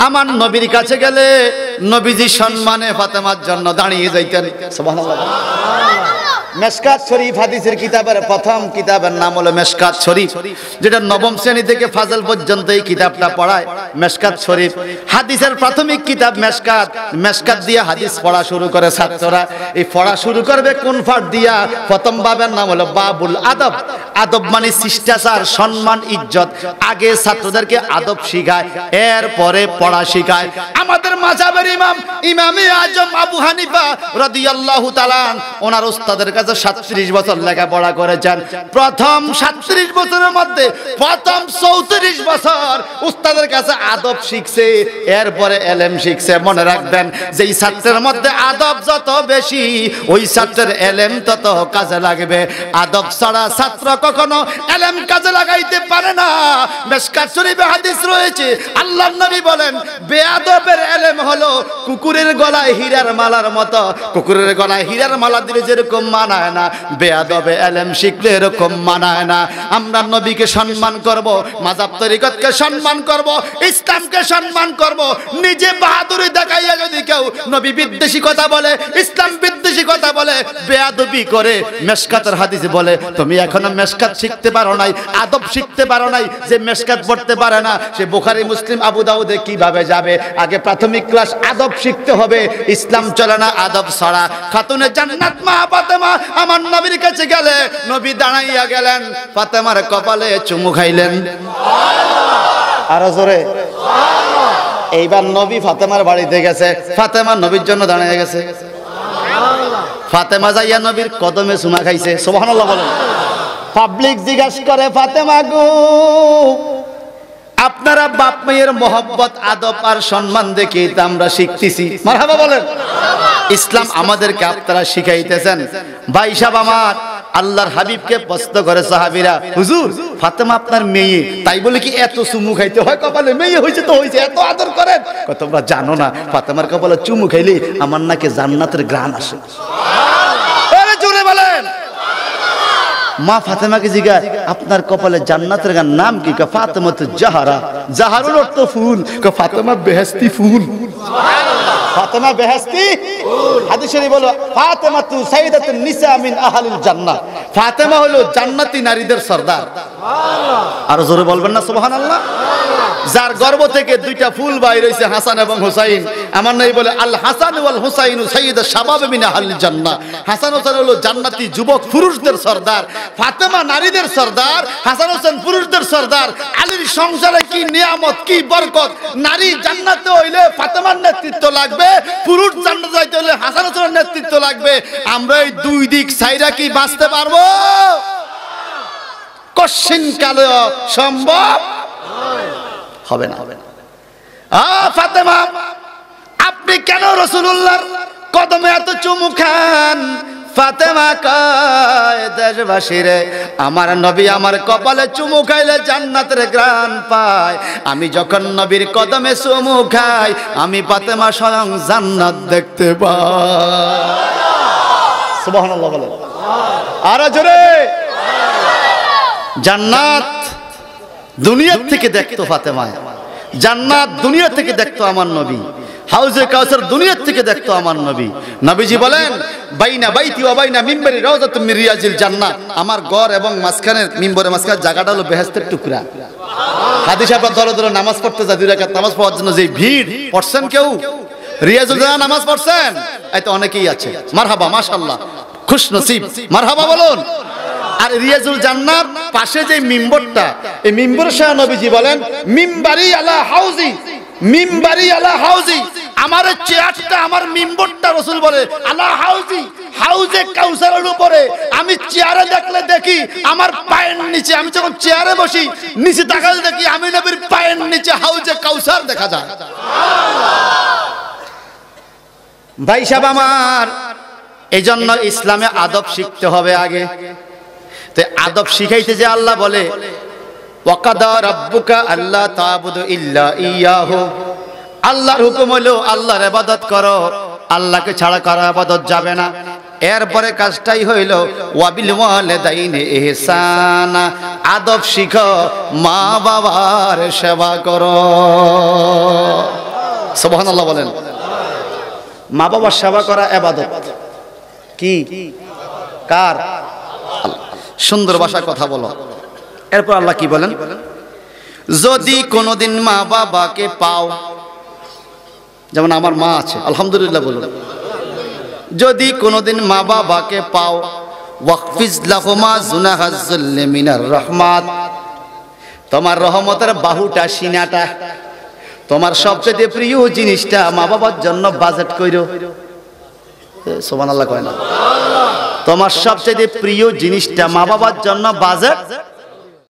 আমার নবীর কাছে গেলে নবীজি সম্মানে ফাতেমার জন্য দাঁড়িয়ে যাইতেন। সুবহানাল্লাহ। মেশকাত শরীফ হাদিসের কিতাবের প্রথম কিতাবের নাম হলো মেশকাত শরীফ, যেটা নবম শ্রেণী থেকে ফাজল পর্যন্ত এই কিতাবটা পড়ায়। মেশকাত শরীফ হাদিসের প্রাথমিক কিতাব। মেশকাত মেশকাত দিয়ে হাদিস পড়া শুরু করে ছাত্ররা। এই পড়া শুরু করবে কোন পাঠ দিয়া? প্রথম বাবের নাম হলো বাবুল আদব। আদব মানে শিষ্টাচার, সম্মান, ইজ্জত। আগে ছাত্রদেরকে আদব শিখায়, এরপরে পড়া শিখায়। আমাদের মাযহাবের ইমাম ইমামে আজম আবু হানিফা রাদিয়াল্লাহু তাআলা ওনার উস্তাদের কাছে সাতত্রিশ বছর লেখাপড়া করেছেন। প্রথম সাতত্রিশ বছরের মধ্যে প্রথম চৌত্রিশ বছর উস্তাদের কাছে আদব শিখছে, এরপরে এলএম শিখছে। মনে রাখবেন যেই ছাত্রের মধ্যে আদব যত বেশি ওই ছাত্রের এলএম তত কাজে লাগবে। আদব ছাড়া ছাত্র কখনো এলএম কাজে লাগাইতে পারে না। মিশকাত শরীফে হাদিস রয়েছে, আল্লাহর নবী বলেন বেয়াদবের এলএম হলো কুকুরের গলায় হীরার মালার মতো। কুকুরের গলায় হীরার মালা দিলে যেরকম মানায় না, বেয়াদবে এলএম শিখলে এরকম মানায় না। আমরা নবীকে সম্মান করব, মাযহাব তরিকতকে সম্মান করব, ইসলামকে সম্মান করব। নিজে বাহাদুরি দেখাইয়া যদি কেউ নবী বিদ্বেষী কথা বলে, ইসলাম বিদ্বেষী কথা বলে, বেয়াদবি করে, মিশকাতের হাদিস বলে তুমি এখনো মিশকাত শিখতে পারো নাই, আদব শিখতে পারো নাই। যে মিশকাত পড়তে পারে না সে বুখারী মুসলিম আবু দাউদে কিভাবে যাবে? আগে প্রাথমিক ক্লাস আদব শিখতে হবে। ইসলাম চলে না আদব ছাড়া। খাতুনে জান্নাত মা ফাতেমা আমার নবীর কাছে গেলে নবী দাঁড়াইয়া গেলেন, ফাতেমার কপালে চুমু খাইলেন। আরো জোরে সুবহানাল্লাহ। এইবার নবী ফাতেমার বাড়িতে গেছে, ফাতেমা নবীর জন্য দাঁড়াইয়া গেছে। সুবহানাল্লাহ। ফাতেমা যাইয়া নবীর কদমে চুমা খাইছে। সুবহানাল্লাহ বলেন। পাবলিক জিজ্ঞাসা করে, ফাতেমা গো আপনারা বাপ মায়ের মহব্বত, আদব আর সম্মান দেখে তো আমরা শিখতেছি। মারহাবা বলেন। ইসলাম আমাদেরকে আপনারা শিখাইতেছেন। ভাই সাহেব আমার আল্লাহর হাবিবকে প্রশ্ন করে সাহাবীরা, হুজুর ফাতেমা আপনার মেয়ে, তাই বলে কি এত চুমু খাইতে হয় কপালে? মেয়ে হয়েছে তো হয়েছে, এত আদর করেন। তোমরা জানো না ফাতেমার কপালে চুমু খাইলে আমার নাকি জান্নাতের ঘ্রাণ আসে। সুবহানাল্লাহ, জোরে বলেন। মা ফাতেমাকে জিজ্ঞাসা, আপনার কপালে জান্নাতের ঘ্রাণ, নাম কি? কা ফাতেমা তো জাহরা। জাহরুল অর্থ ফুল। কা ফাতেমা বেহেশতি ফুল। সুবহানাল্লাহ। ফাতেমা বেহেশতি ফুল। হাদিস শরীফ বলো ফাতেমা তু সাইদাতুন নিসা মিন আহলিল জান্নাহ। ফাতেমা হলো জান্নাতি নারীদের সর্দার। সুবহানাল্লাহ। আর জোরে বলবেন না সুবহানাল্লাহ। যার গর্ভ থেকে দুইটা ফুল বাইর হইছে, হাসান এবং হুসাইন। আমার নবী বলে আল হাসান ওয়াল হুসাইন সাইয়্যিদুশ শাবাব মিন আহলিল জান্নাহ। হাসান হোসেন হলো জান্নাতি যুবক পুরুষদের সর্দার, ফাতেমা নারীদের সর্দার, হাসান হোসেন পুরুষদের সর্দার। আলীর সংসারে কি নিয়ামত, কি বরকত! নারী জান্নাতে হইলে ফাতেমার নেতৃত্ব লাগবে, পুরুষ জান্নাতে যাইতে হলে হাসান হোসেনের নেতৃত্ব লাগবে। আমরা এই দুই দিক ছাইরা কি বাঁচতে পারবো? কশিন কালে সম্ভব হবে না। আ ফাতেমা আপনি কেন রাসূলুল্লাহর কদমে এত চুমু খান? फातेमा कয় দেশবাসীরে আমার নবী আমার কপালে চুমু খাইলে জান্নাতের গ্রাণ পায়। আমি যখন নবীর কদমে চুমু খাই আমি ফাতেমা স্বয়ং জান্নাত দেখতে পাই। সুবহানাল্লাহ বলেন। আর জোরে জান্নাত দুনিয়া থেকে দেখতো ফাতেমা, জান্নাত দুনিয়া থেকে দেখতো আমার নবী, হাউজে কাউসার দুনিয়া থেকে দেখতো আমার নবী। নবীজি বলেন বাইনা বাইতি ওয়া বাইনা মিম্বরি রাওজাতুম মির রিয়াজিল জান্নাত, আমার ঘর এবং মাঝখানের মিম্বরের মাঝখানের জায়গাটা হলো বেহেশতের টুকরা। হাদিস আপনারা ধরে ধরে নামাজ পড়তে যা দুই রাকাত নামাজ পড়ার জন্য যে ভিড় পড়ছেন, কেউ রিয়াজুল জান্নাত নামাজ পড়ছেন? এই তো অনেকেই আছে, মারহাবা মাশাআল্লাহ খুশ নসিব মারহাবা বলুন। আর রিয়াজুল জান্নাত পাশে যে মিম্বরটা, এই মিম্বর শাহ নবীজি বলেন মিম্বারি আলা হাউজি মিম্বারি আলা হাউজি, আমার চেয়ারটা আমার মিম্বরটা রাসূল বলে আলা হাউজি হাউজে কাউসারের উপরে। আমি চেয়ারে দেখলে দেখি আমার পায়ের নিচে, আমি যখন চেয়ারে বসি নিচে তাকালে দেখি আমি নবীর পায়ের নিচে হাউজে কাউসার দেখা যায়। ভাই সাহেব আমার এই জন্য ইসলামে আদব শিখতে হবে আগে। তো আদব শিখাইতে যে আল্লাহ বলে ওয়াকাদা রাব্বুকা আল্লা তা'বুদু ইল্লা ইয়াহু, আল্লাহর হুকুম হলো আল্লাহর ইবাদত করো, আল্লাহকে ছাড়া কারো ইবাদত যাবে না। এরপরে কাজটাই হইল ওয়াবিল ওয়ালিদাইনি ইহসানা, আদব শিখো, মা বাবার সেবা করো। সুবহানাল্লাহ বলেন। মা বাবার সেবা করা ইবাদত কি কার? সুন্দর ভাষায় কথা বলো। এরপর আল্লাহ কি বলেন, যদি কোনোদিন মা বাবাকে পাও, যেমন আমার মা আছে আলহামদুলিল্লাহ বলুন, যদি কোনোদিন মা বাবাকে পাও ওয়াকফিজ লাহুমা জুনাহাজ যুল্লি মিনার রাহমাত, তোমার রহমতের বাহুটা সিনাটা, তোমার সবচেয়ে প্রিয় জিনিসটা মা বাবার জন্য বাজেট কইরো। সুবহানাল্লাহ কয় না? তোমার সবচেয়ে প্রিয় জিনিসটা মা বাবার জন্য বাজেট